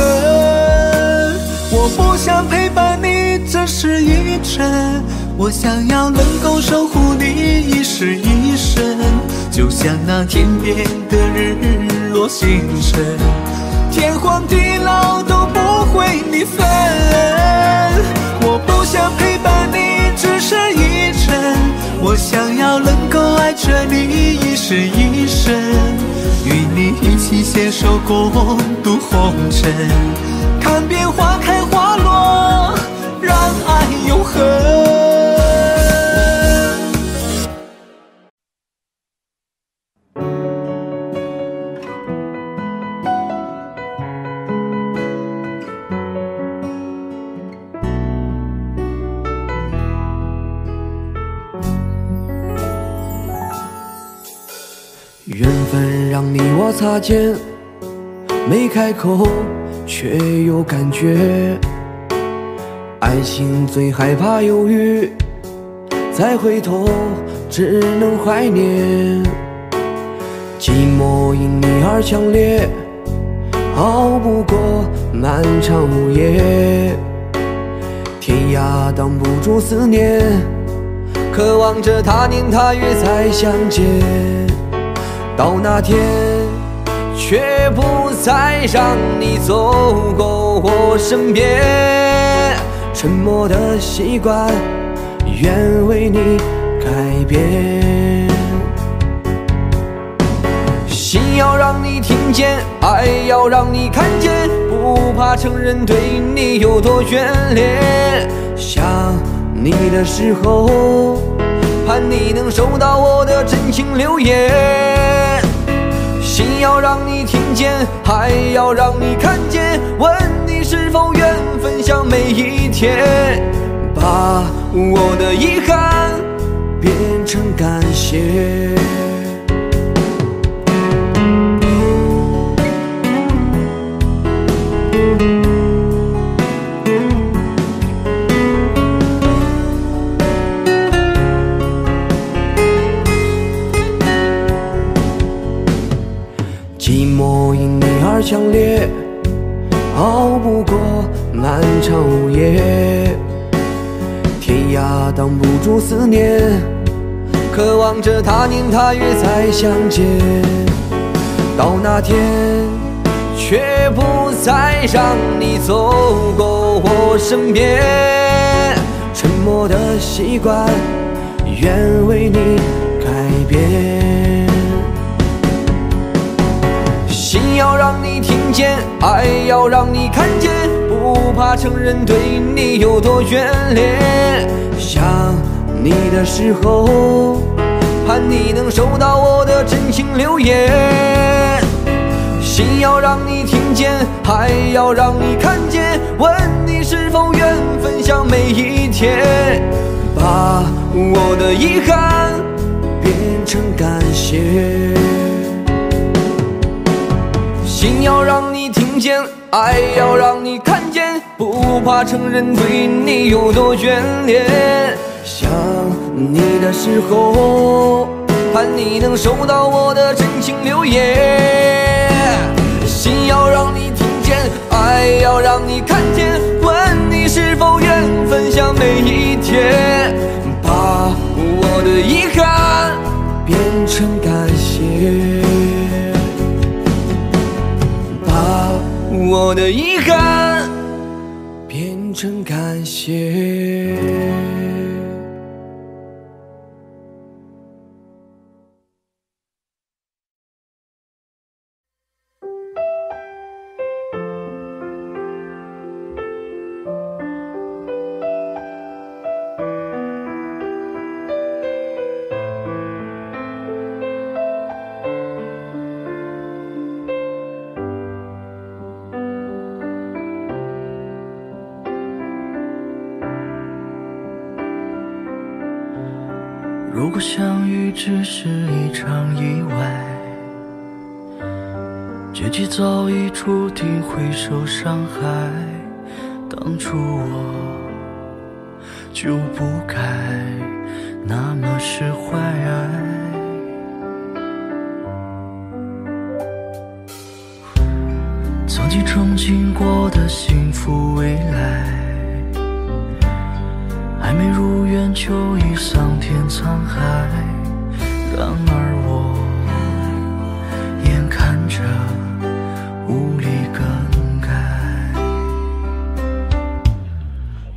我不想陪伴你，只是一程。我想要能够守护你一世一生。 就像那天边的日落星辰，天荒地老都不会离分。我不想陪伴你，只是一程。我想要能够爱着你一世一生，与你一起携手共度红尘，看遍花开花落，让爱永恒。 让你我擦肩，没开口，却有感觉。爱情最害怕犹豫，再回头只能怀念。寂寞因你而强烈，熬不过漫长午夜。天涯挡不住思念，渴望着他年他月再相见。 到那天，却不再让你走过我身边。沉默的习惯，愿为你改变。心要让你听见，爱要让你看见，不怕承认对你有多眷恋。想你的时候，盼你能收到我的真情留言。 心要让你听见，还要让你看见。问你是否愿分享每一天，把我的遗憾变成感谢。强烈，熬不过漫长午夜。天涯挡不住思念，渴望着他年他月再相见。到那天，却不再让你走过我身边。沉默的习惯，愿为你改变。心要让你听见，爱要让你看见，不怕承认对你有多眷恋。想你的时候，盼你能收到我的真情留言。心要让你听见，爱要让你看见，问你是否愿分享每一天，把我的遗憾变成感谢。心要让你听见，爱要让你看见，不怕承认对你有多眷恋。想你的时候，盼你能收到我的真情留言。心要让你听见，爱要让你看见，问你是否愿分享每一天，把我的遗憾变成感谢，把我的遗憾变成感谢。如果相遇只是一场意外，结局早已注定，回首伤害，当初我就不该那么释怀。曾经憧憬过的幸福未来，还没如愿就已桑田沧海，然而我眼看着无力更改。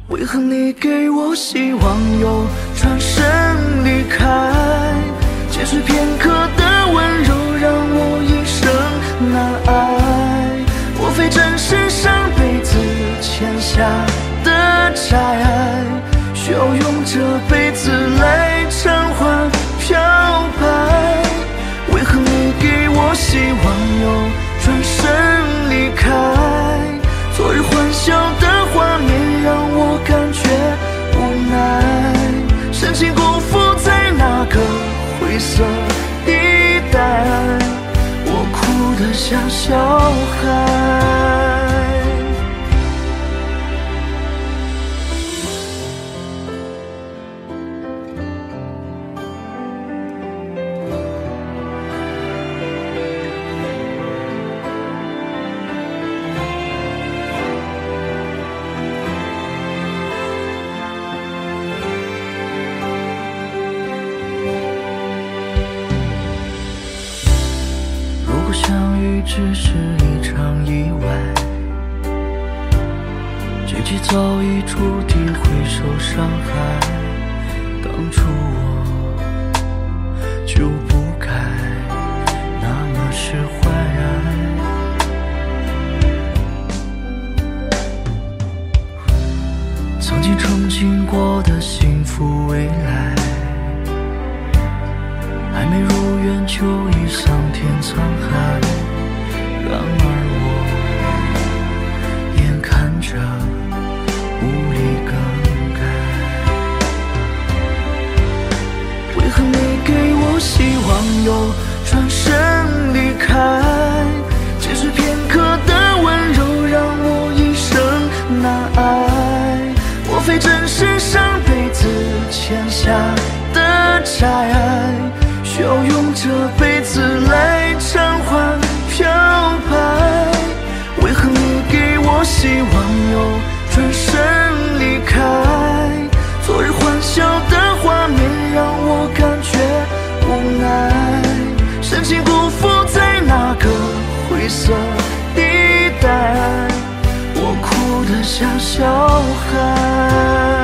为何你给我希望又转身离开，结束片刻的温柔让我一生难挨。莫非真是上辈子欠下的债，需要用这辈子来偿还漂白？为何你给我希望又转身离开，昨日欢笑的画面让我感觉无奈，深情辜负在那个灰色地带，我哭得像小孩。只是一场意外，结局早已注定，回首伤害，当初我就不该那么释怀。曾经憧憬过的幸福未来，还没如愿就已桑田沧海，然而我眼看着无力更改。为何你给我希望又转身离开，只是片刻的温柔让我一生难挨。莫非真是上辈子欠下的债，需要用这辈子来偿还漂白？为何你给我希望又转身离开，昨日欢笑的画面让我感觉无奈，深情辜负在那个灰色地带，我哭得像小孩。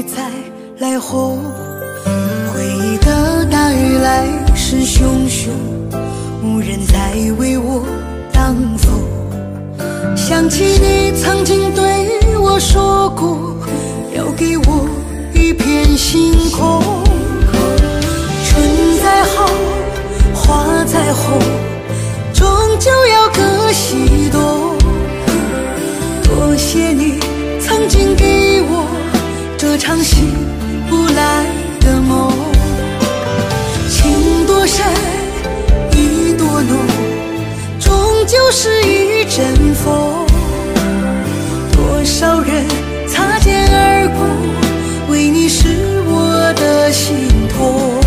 谁在来哄？回忆的大雨来势汹汹，无人再为我挡风。想起你曾经对我说过，要给我一片星空。春再好，花再红，终究要各西东。多谢你曾经给我这场醒不来的梦，情多深，意多浓，终究是一阵风。多少人擦肩而过，为你是我的心痛。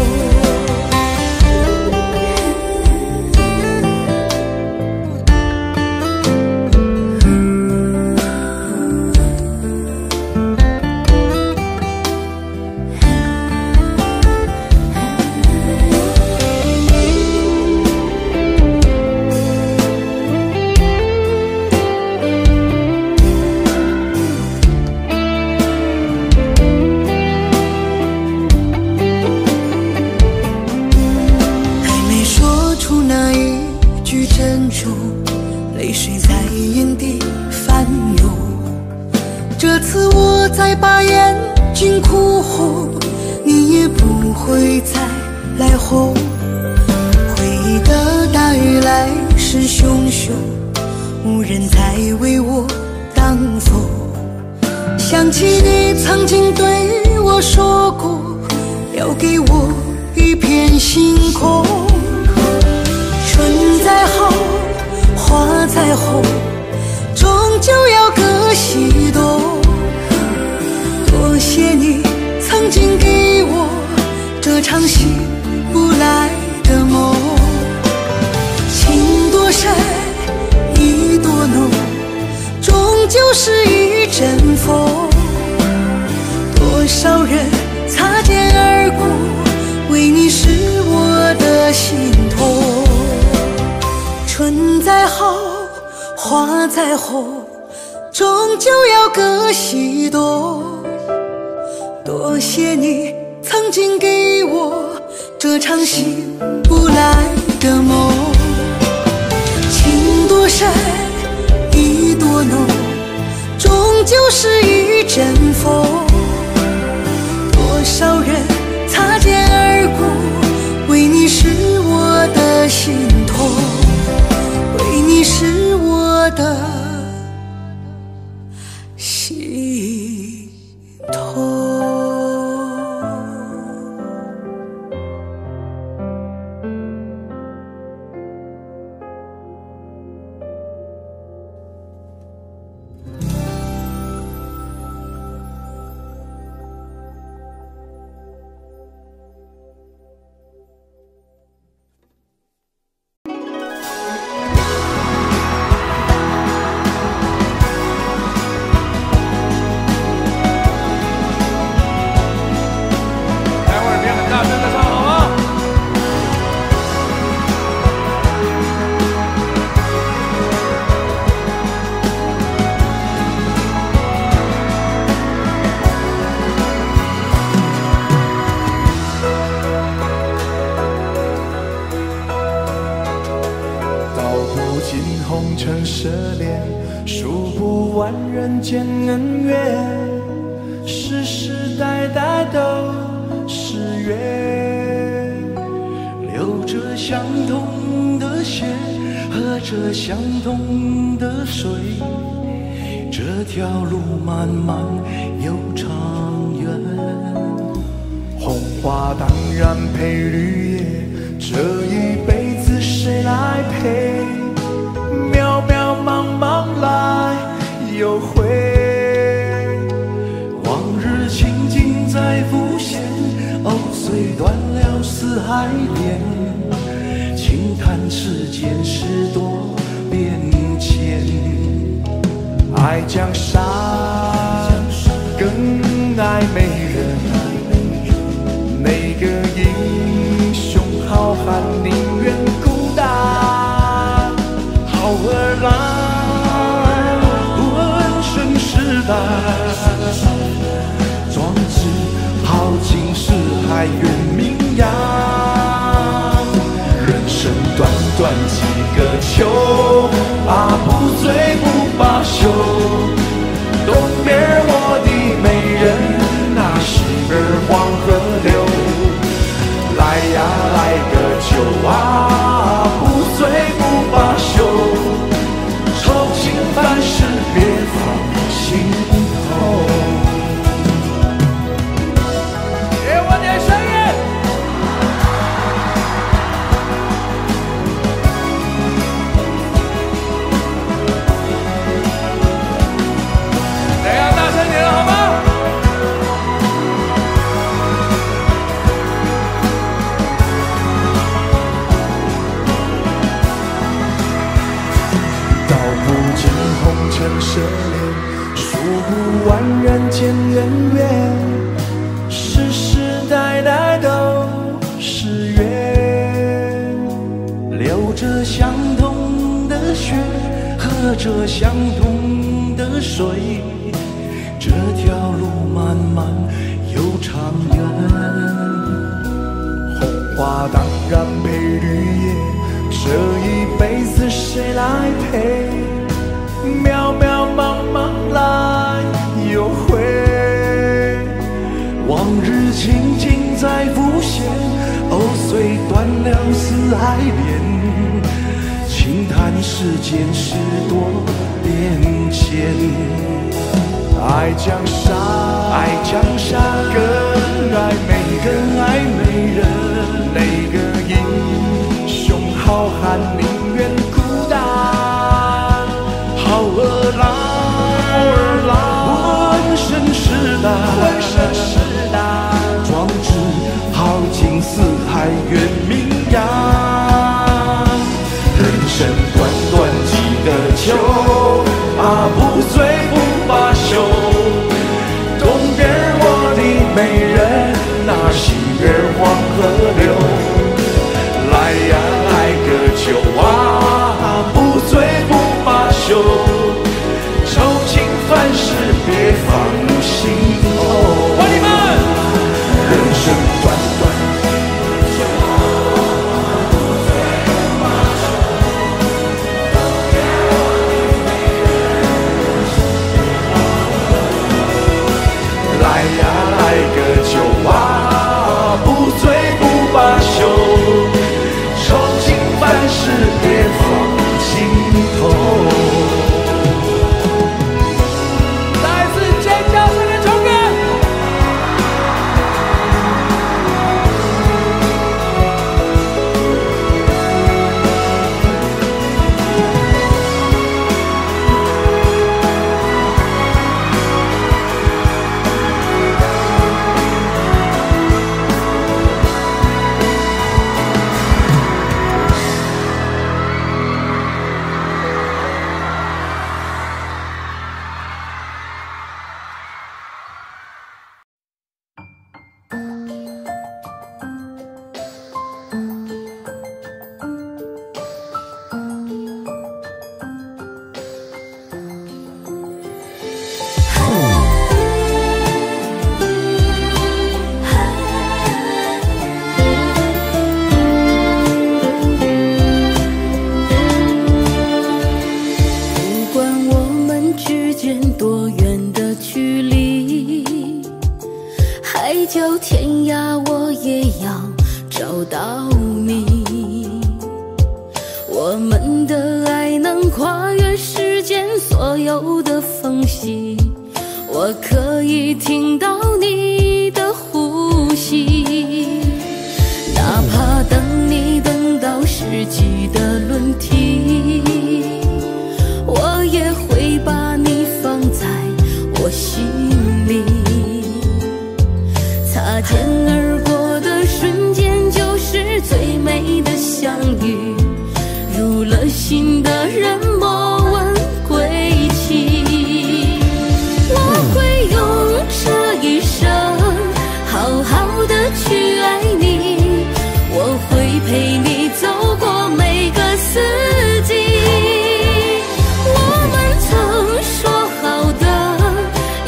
壮志来源名扬。人生短短几个秋啊，不醉不罢休。东边我的美人，那是儿黄河流。来呀来个酒啊，不醉不罢休。愁情烦事别放心。 涉猎，数不完人间恩怨，世世代代都是缘。流着相同的血，喝着相同的水，这条路漫漫又长远。红花当然配绿叶，这一辈子谁来陪？ 渺渺茫茫来又回，往日情景在浮现，藕虽断了丝还连。轻叹世间事多变迁，爱江山更爱美人，哪个英雄好汉宁愿孤单？ 浑身是胆，壮志豪情四海远名扬。人生短短几个秋啊，不醉不罢休。东边我的美人，那西边黄河流。来呀来个酒啊，不醉不罢休。 凡事别放心头，我你们，人生短短。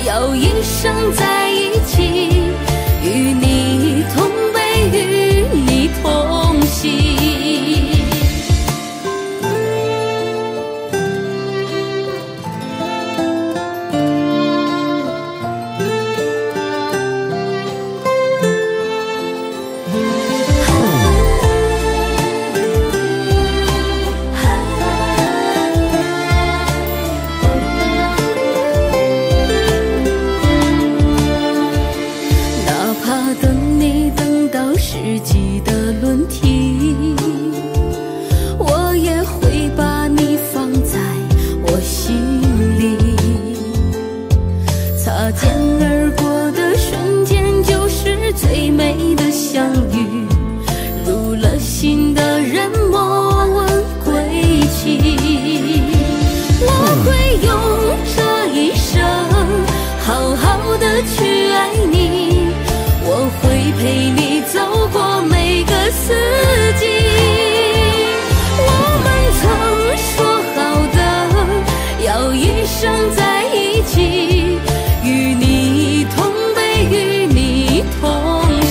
要擦肩而过的瞬间，就是最美的相遇。入了心的人，莫问归期。我会用这一生，好好的去爱你。我会陪你走过每个四季。 一生在一起，与你一同悲，与你同喜。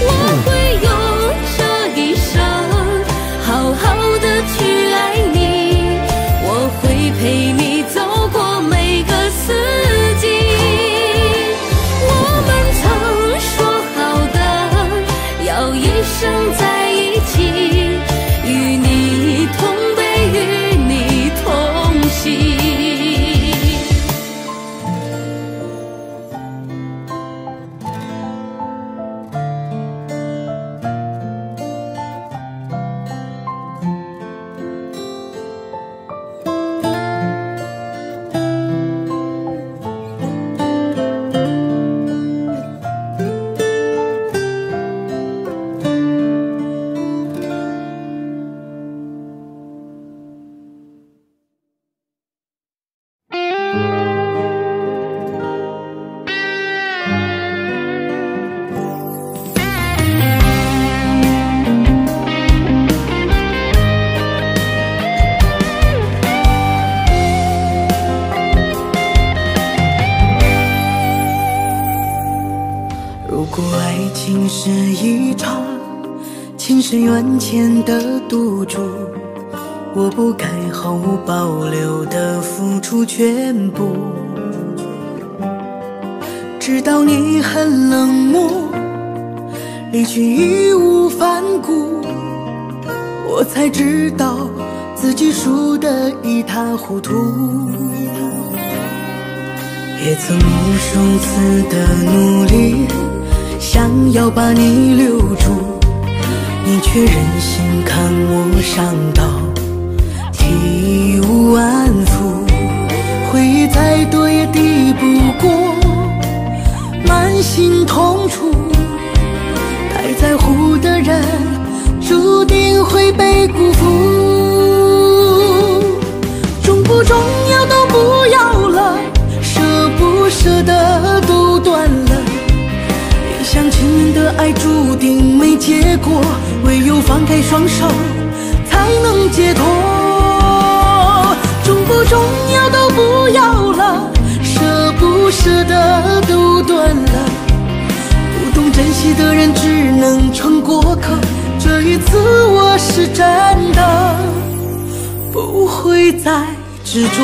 我会用这一生，好好的去爱你。我会陪你走过每个四季。我们曾说好的，要一生在一起。 眼前的赌注，我不该毫无保留的付出全部。直到你很冷漠，离去义无反顾，我才知道自己输得一塌糊涂。也曾无数次的努力，想要把你留住。 你却忍心看我伤到体无完肤，回忆再多也抵不过满心痛楚。太在乎的人，注定会被辜负。重不重要都不要了，舍不舍得都断了。一厢情愿的爱注定没结果。 唯有放开双手，才能解脱。重不重要都不要了，舍不舍得都断了。不懂珍惜的人只能成过客，这一次我是真的不会再执着。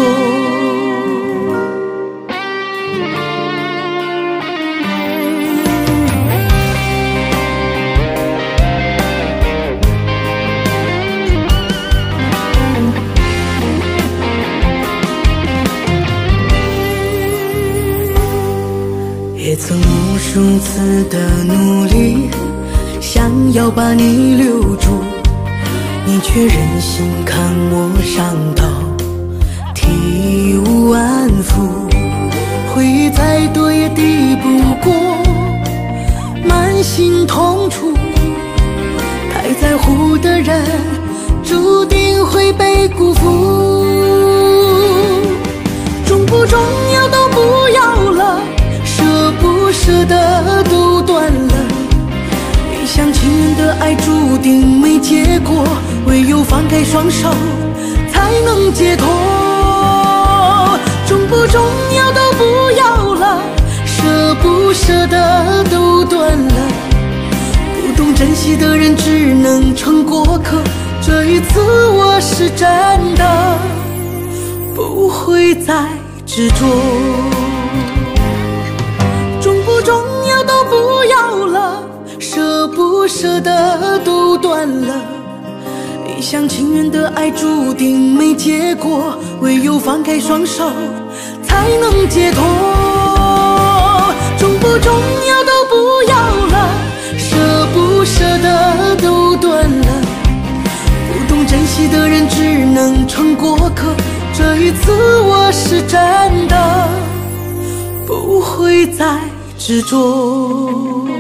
也曾无数次的努力，想要把你留住，你却忍心看我伤到体无完肤。回忆再多也抵不过满心痛楚。太在乎的人，注定会被辜负。重不重要都不要了。 舍得都断了，一厢情愿的爱注定没结果，唯有放开双手才能解脱。重不重要都不要了，舍不舍得都断了。不懂珍惜的人只能成过客，这一次我是真的不会再执着。 不要了，舍不舍得都断了。一厢情愿的爱注定没结果，唯有放开双手才能解脱。重不重要都不要了，舍不舍得都断了。不懂珍惜的人只能成过客，这一次我是真的。再执着。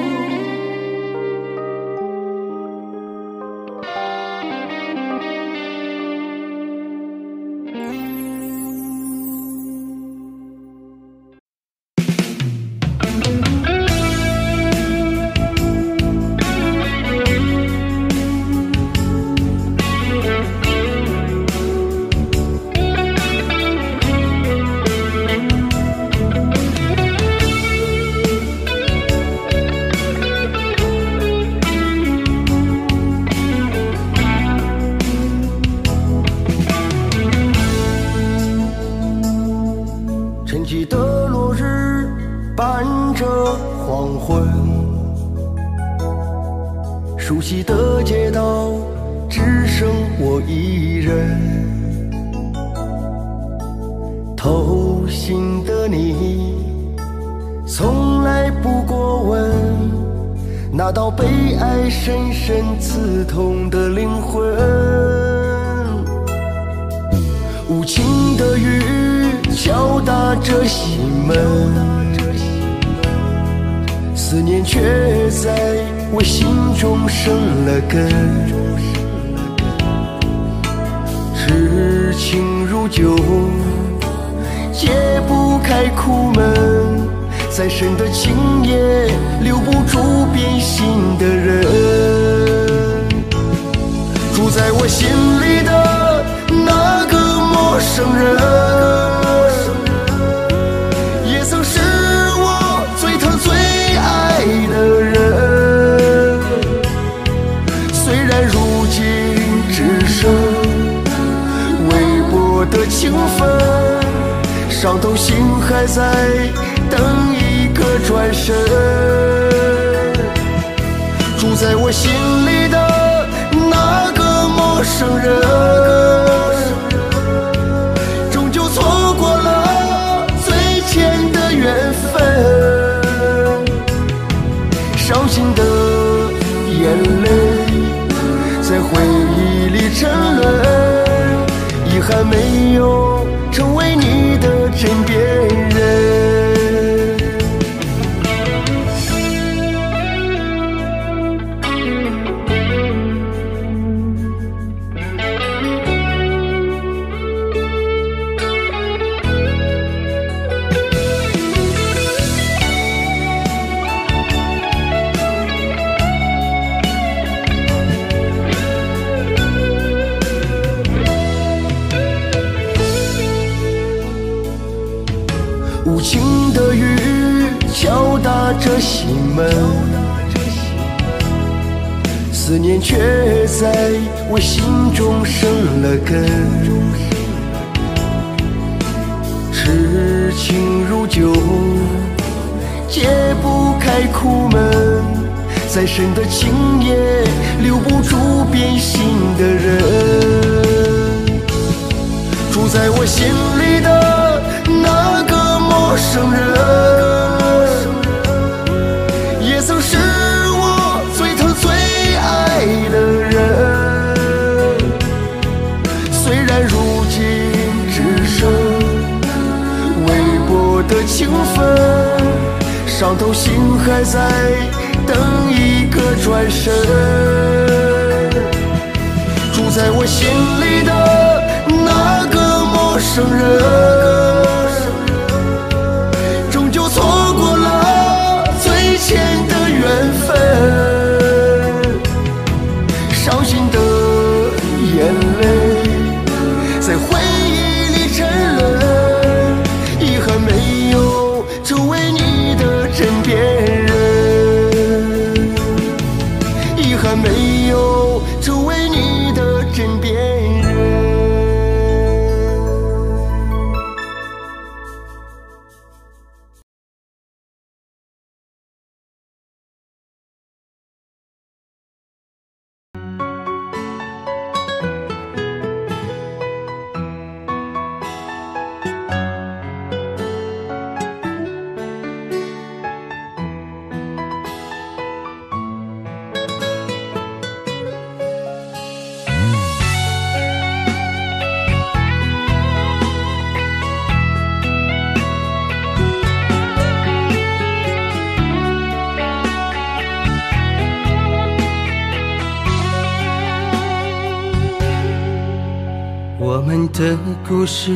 们的故事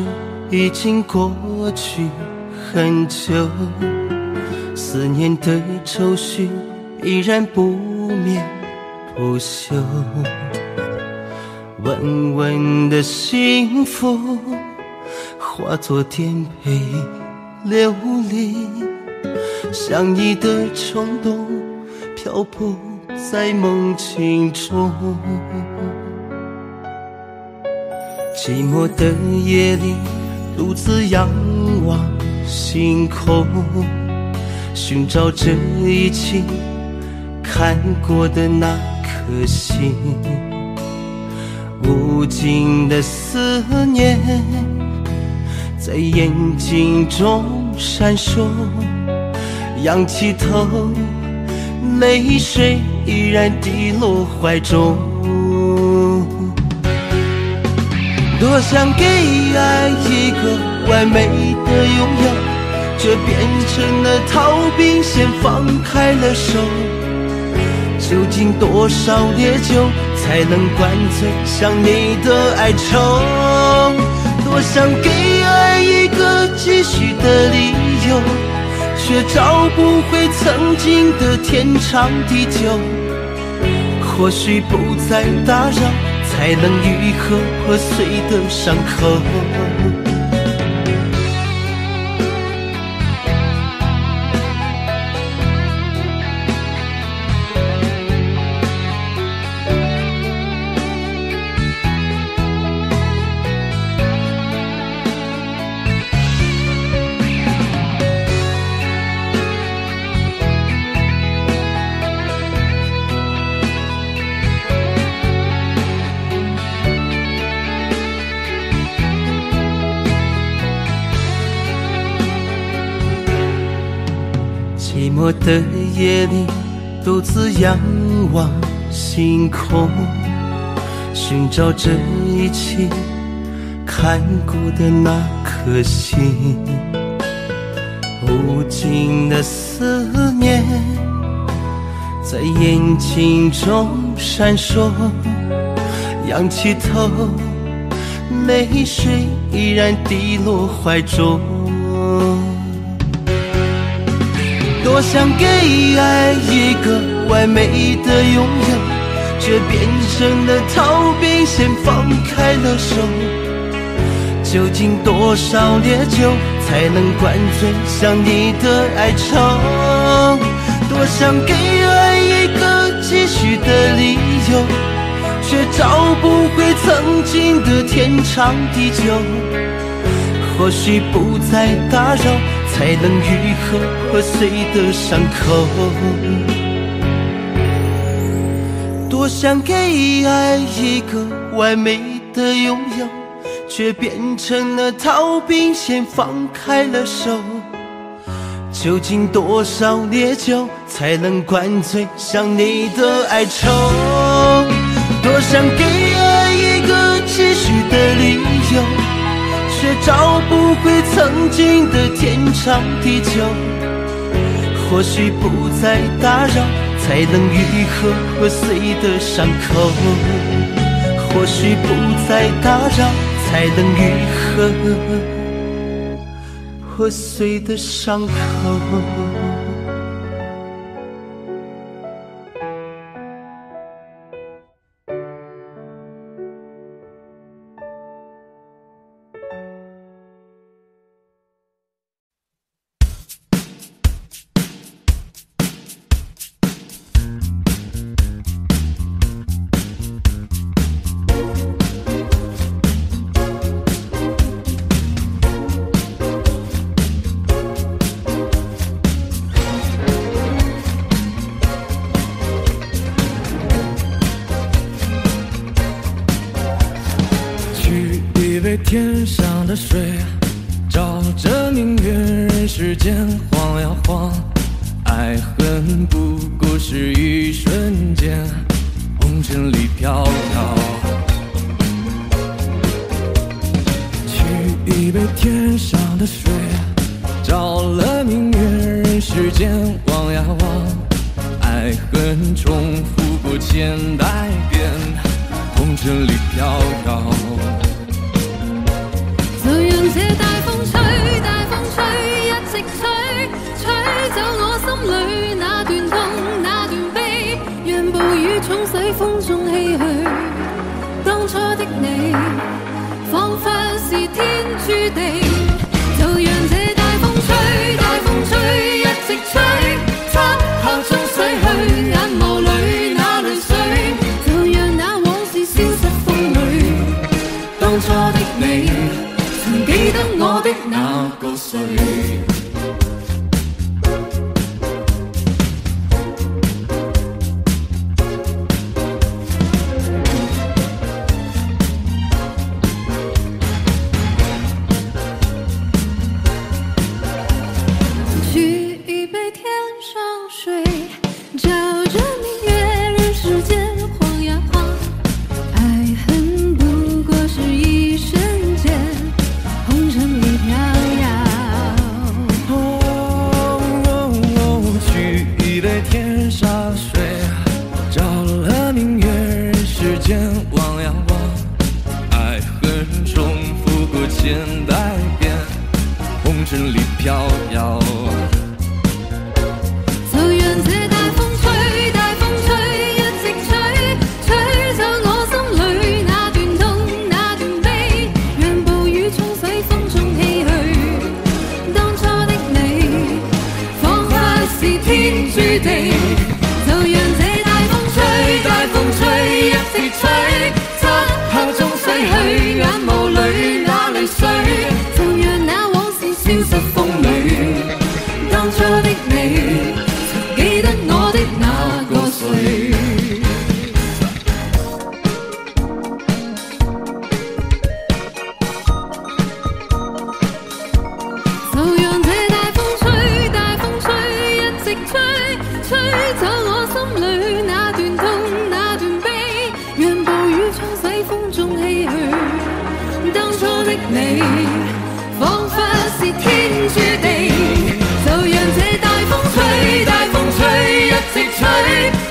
已经过去很久，思念的愁绪依然不眠不休。稳稳的幸福化作颠沛流离，相依的冲动漂泊在梦境中。寂寞的夜里，独自仰望星空，寻找着一起看过的那颗星。无尽的思念在眼睛中闪烁，仰起头，泪水依然滴落怀中。多想给爱一个完美的拥有，却变成了逃兵，先放开了手。究竟多少烈酒才能灌醉想你的哀愁？多想给爱一个继续的理由，却找不回曾经的天长地久。或许不再打扰，才能愈合破碎的伤口。寂寞的夜里，独自仰望星空，寻找着一起看过的那颗星。无尽的思念在眼睛中闪烁，仰起头，泪水依然滴落怀中。多想给爱一个完美的拥有，却变成了逃兵，先放开了手。究竟多少烈酒才能灌醉想你的哀愁？多想给爱一个继续的理由，却找不回曾经的天长地久。或许不再打扰，才能愈合破碎的伤口。多想给爱一个完美的拥有，却变成了逃兵，先放开了手。究竟多少烈酒才能灌醉想你的哀愁？多想给爱一个继续的理由，却找不回曾经的天长地久。或许不再打扰，才能愈合破碎的伤口。或许不再打扰，才能愈合破碎的伤口。天上的水照着明月，人世间晃呀晃，爱恨不过是一瞬间，红尘里飘飘。取一杯天上的水，照了明月，人世间晃呀晃，爱恨重复过千百遍，红尘里飘飘。這大風吹，大風吹，一直吹，吹走我心裏那段痛，那段悲，讓暴雨沖洗風中唏噓。當初的你，彷彿是天注定，就讓這大風吹，大風吹，一直吹，漆黑中洗去眼眸裏那淚水，就讓那往事消失風裏。當初的你。 記得我的那個誰？取一杯天上水，照着明月，任世界晃呀晃。爱恨不過是一瞬間。 红尘里飘摇。取一杯天上水，照了明月，任世间望呀望。爱恨重复过千百遍，红尘里飘摇。就让这大风吹，大风吹，一直吹，吹走我心里那段痛，那段悲，让暴雨冲洗。 天注定，就讓這大風吹，一直吹，漆黑中洗去眼眸裏那淚水，就讓那往事消失風裏。當初的你，曾記得我的那個誰？ 你彷彿是天注定，就讓這大風吹，一直吹，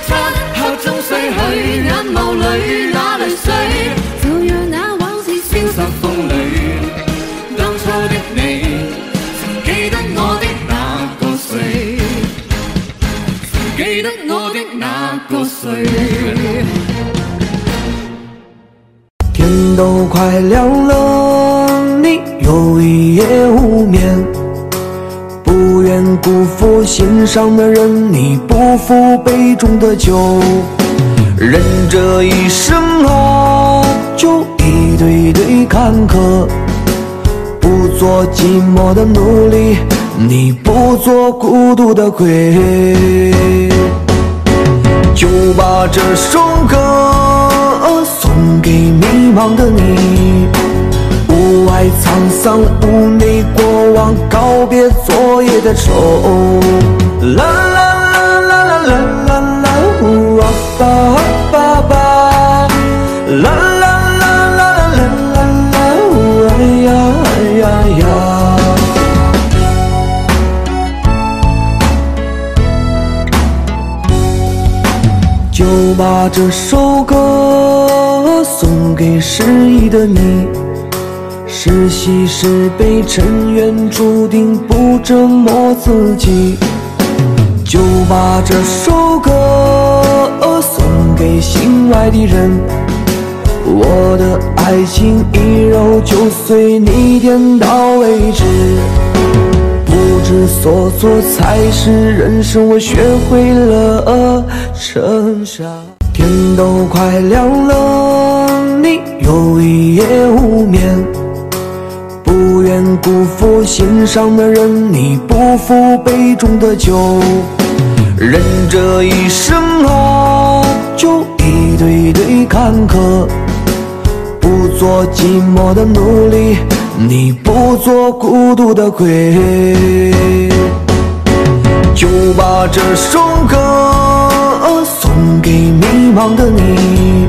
漆黑中洗去眼眸裏那淚水，就讓那往事消失風裏。當初的你，曾記得我的那個誰？曾記得我的那個誰？天都快亮了。 又一夜无眠，不愿辜负心上的人，你不负杯中的酒。人这一生啊，就一堆堆坎坷，不做寂寞的奴隶，你不做孤独的鬼。就把这首歌送给迷茫的你。 无爱沧桑，无内过往，告别昨夜的愁。啦啦啦啦啦啦啦，呜啊吧啊吧吧，啦啦啦啦啦啦啦，呜哎呀哎呀呀。就把这首歌送给失意的你。 是喜是悲，尘缘注定不折磨自己。就把这首歌送给心爱的人。我的爱情一揉就碎，你点到为止。不知所措才是人生，我学会了沉沙。天都快亮了，你又一夜无眠。 不愿辜负心上的人，你不负杯中的酒。人这一生啊，就一堆堆坎坷，不做寂寞的奴隶，你不做孤独的鬼。就把这首歌送给迷茫的你。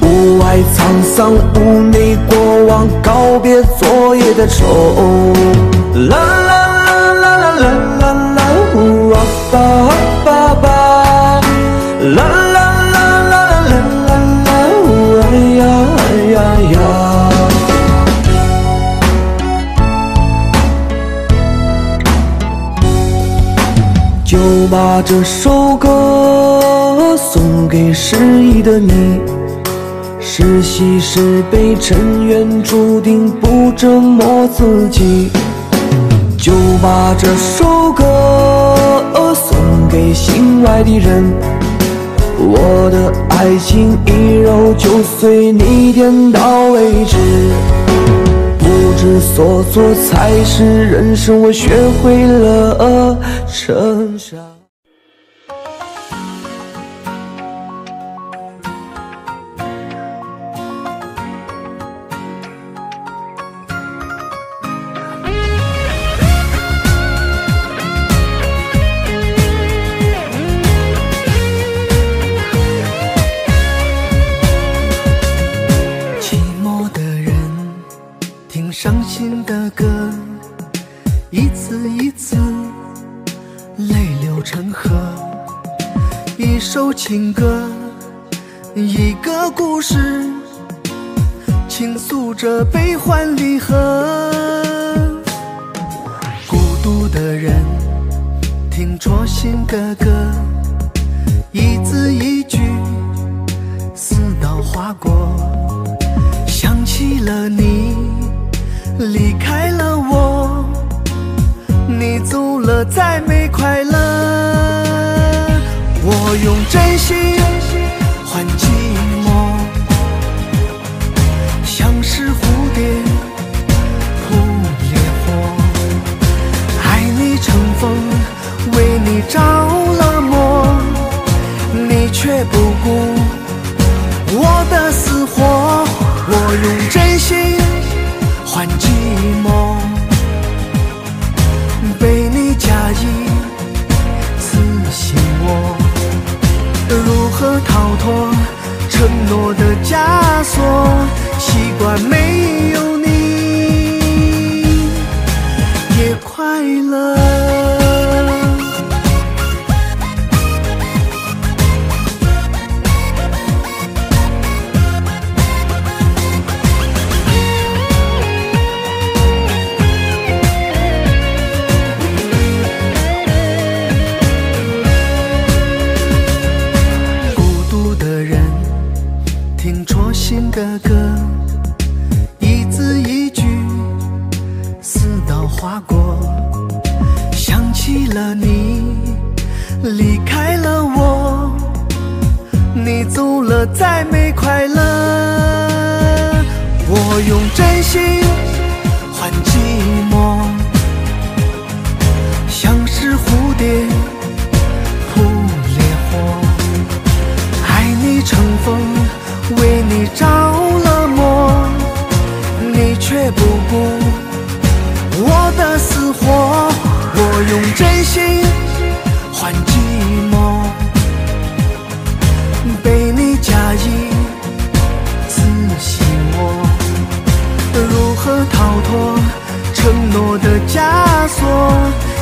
无爱沧桑，无内过往，告别昨夜的愁。啦啦啦啦啦啦啦，呜啊吧啊吧吧，啦啦啦啦啦啦啦，呜哎呀哎呀呀。就把这首歌送给失意的你，是喜是悲，尘缘注定不折磨自己。就把这首歌送给心爱的人，我的爱情一揉就碎，你点到为止。不知所措才是人生，我学会了成长。寂寞的人听伤心的歌，一次一次泪流成河，一首情歌，一个故事，倾诉着悲欢离合。孤独的人听戳心的歌，一字一句似刀划过。想起了你，离开了我，你走了，再没快乐。我用真心换寂寞，像是蝴蝶扑烈火。爱你成风，为你着了魔，你却不顾我的死活。我用真心换寂寞，被你假意刺醒我，如何逃脱承诺的枷锁？习惯没有你也快乐。再没快乐，我用真心换寂寞，像是蝴蝶扑烈火。爱你成风，为你着了魔，你却不顾我的死活。我用真心换寂寞，被你假意刺醒我，如何逃脱承诺的枷锁？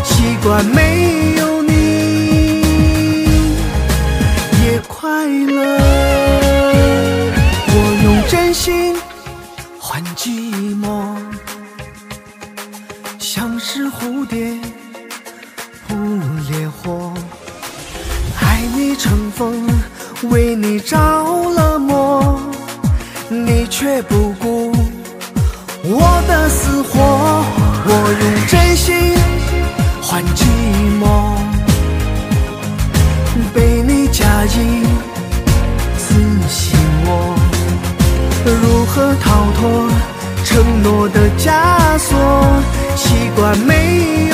习惯没有你也快乐。我用真心换寂寞，像是蝴蝶扑烈火。爱你成风，为你着了魔，你却不顾我的死活。我用真心换寂寞，被你假意刺醒我，如何逃脱承诺的枷锁？习惯没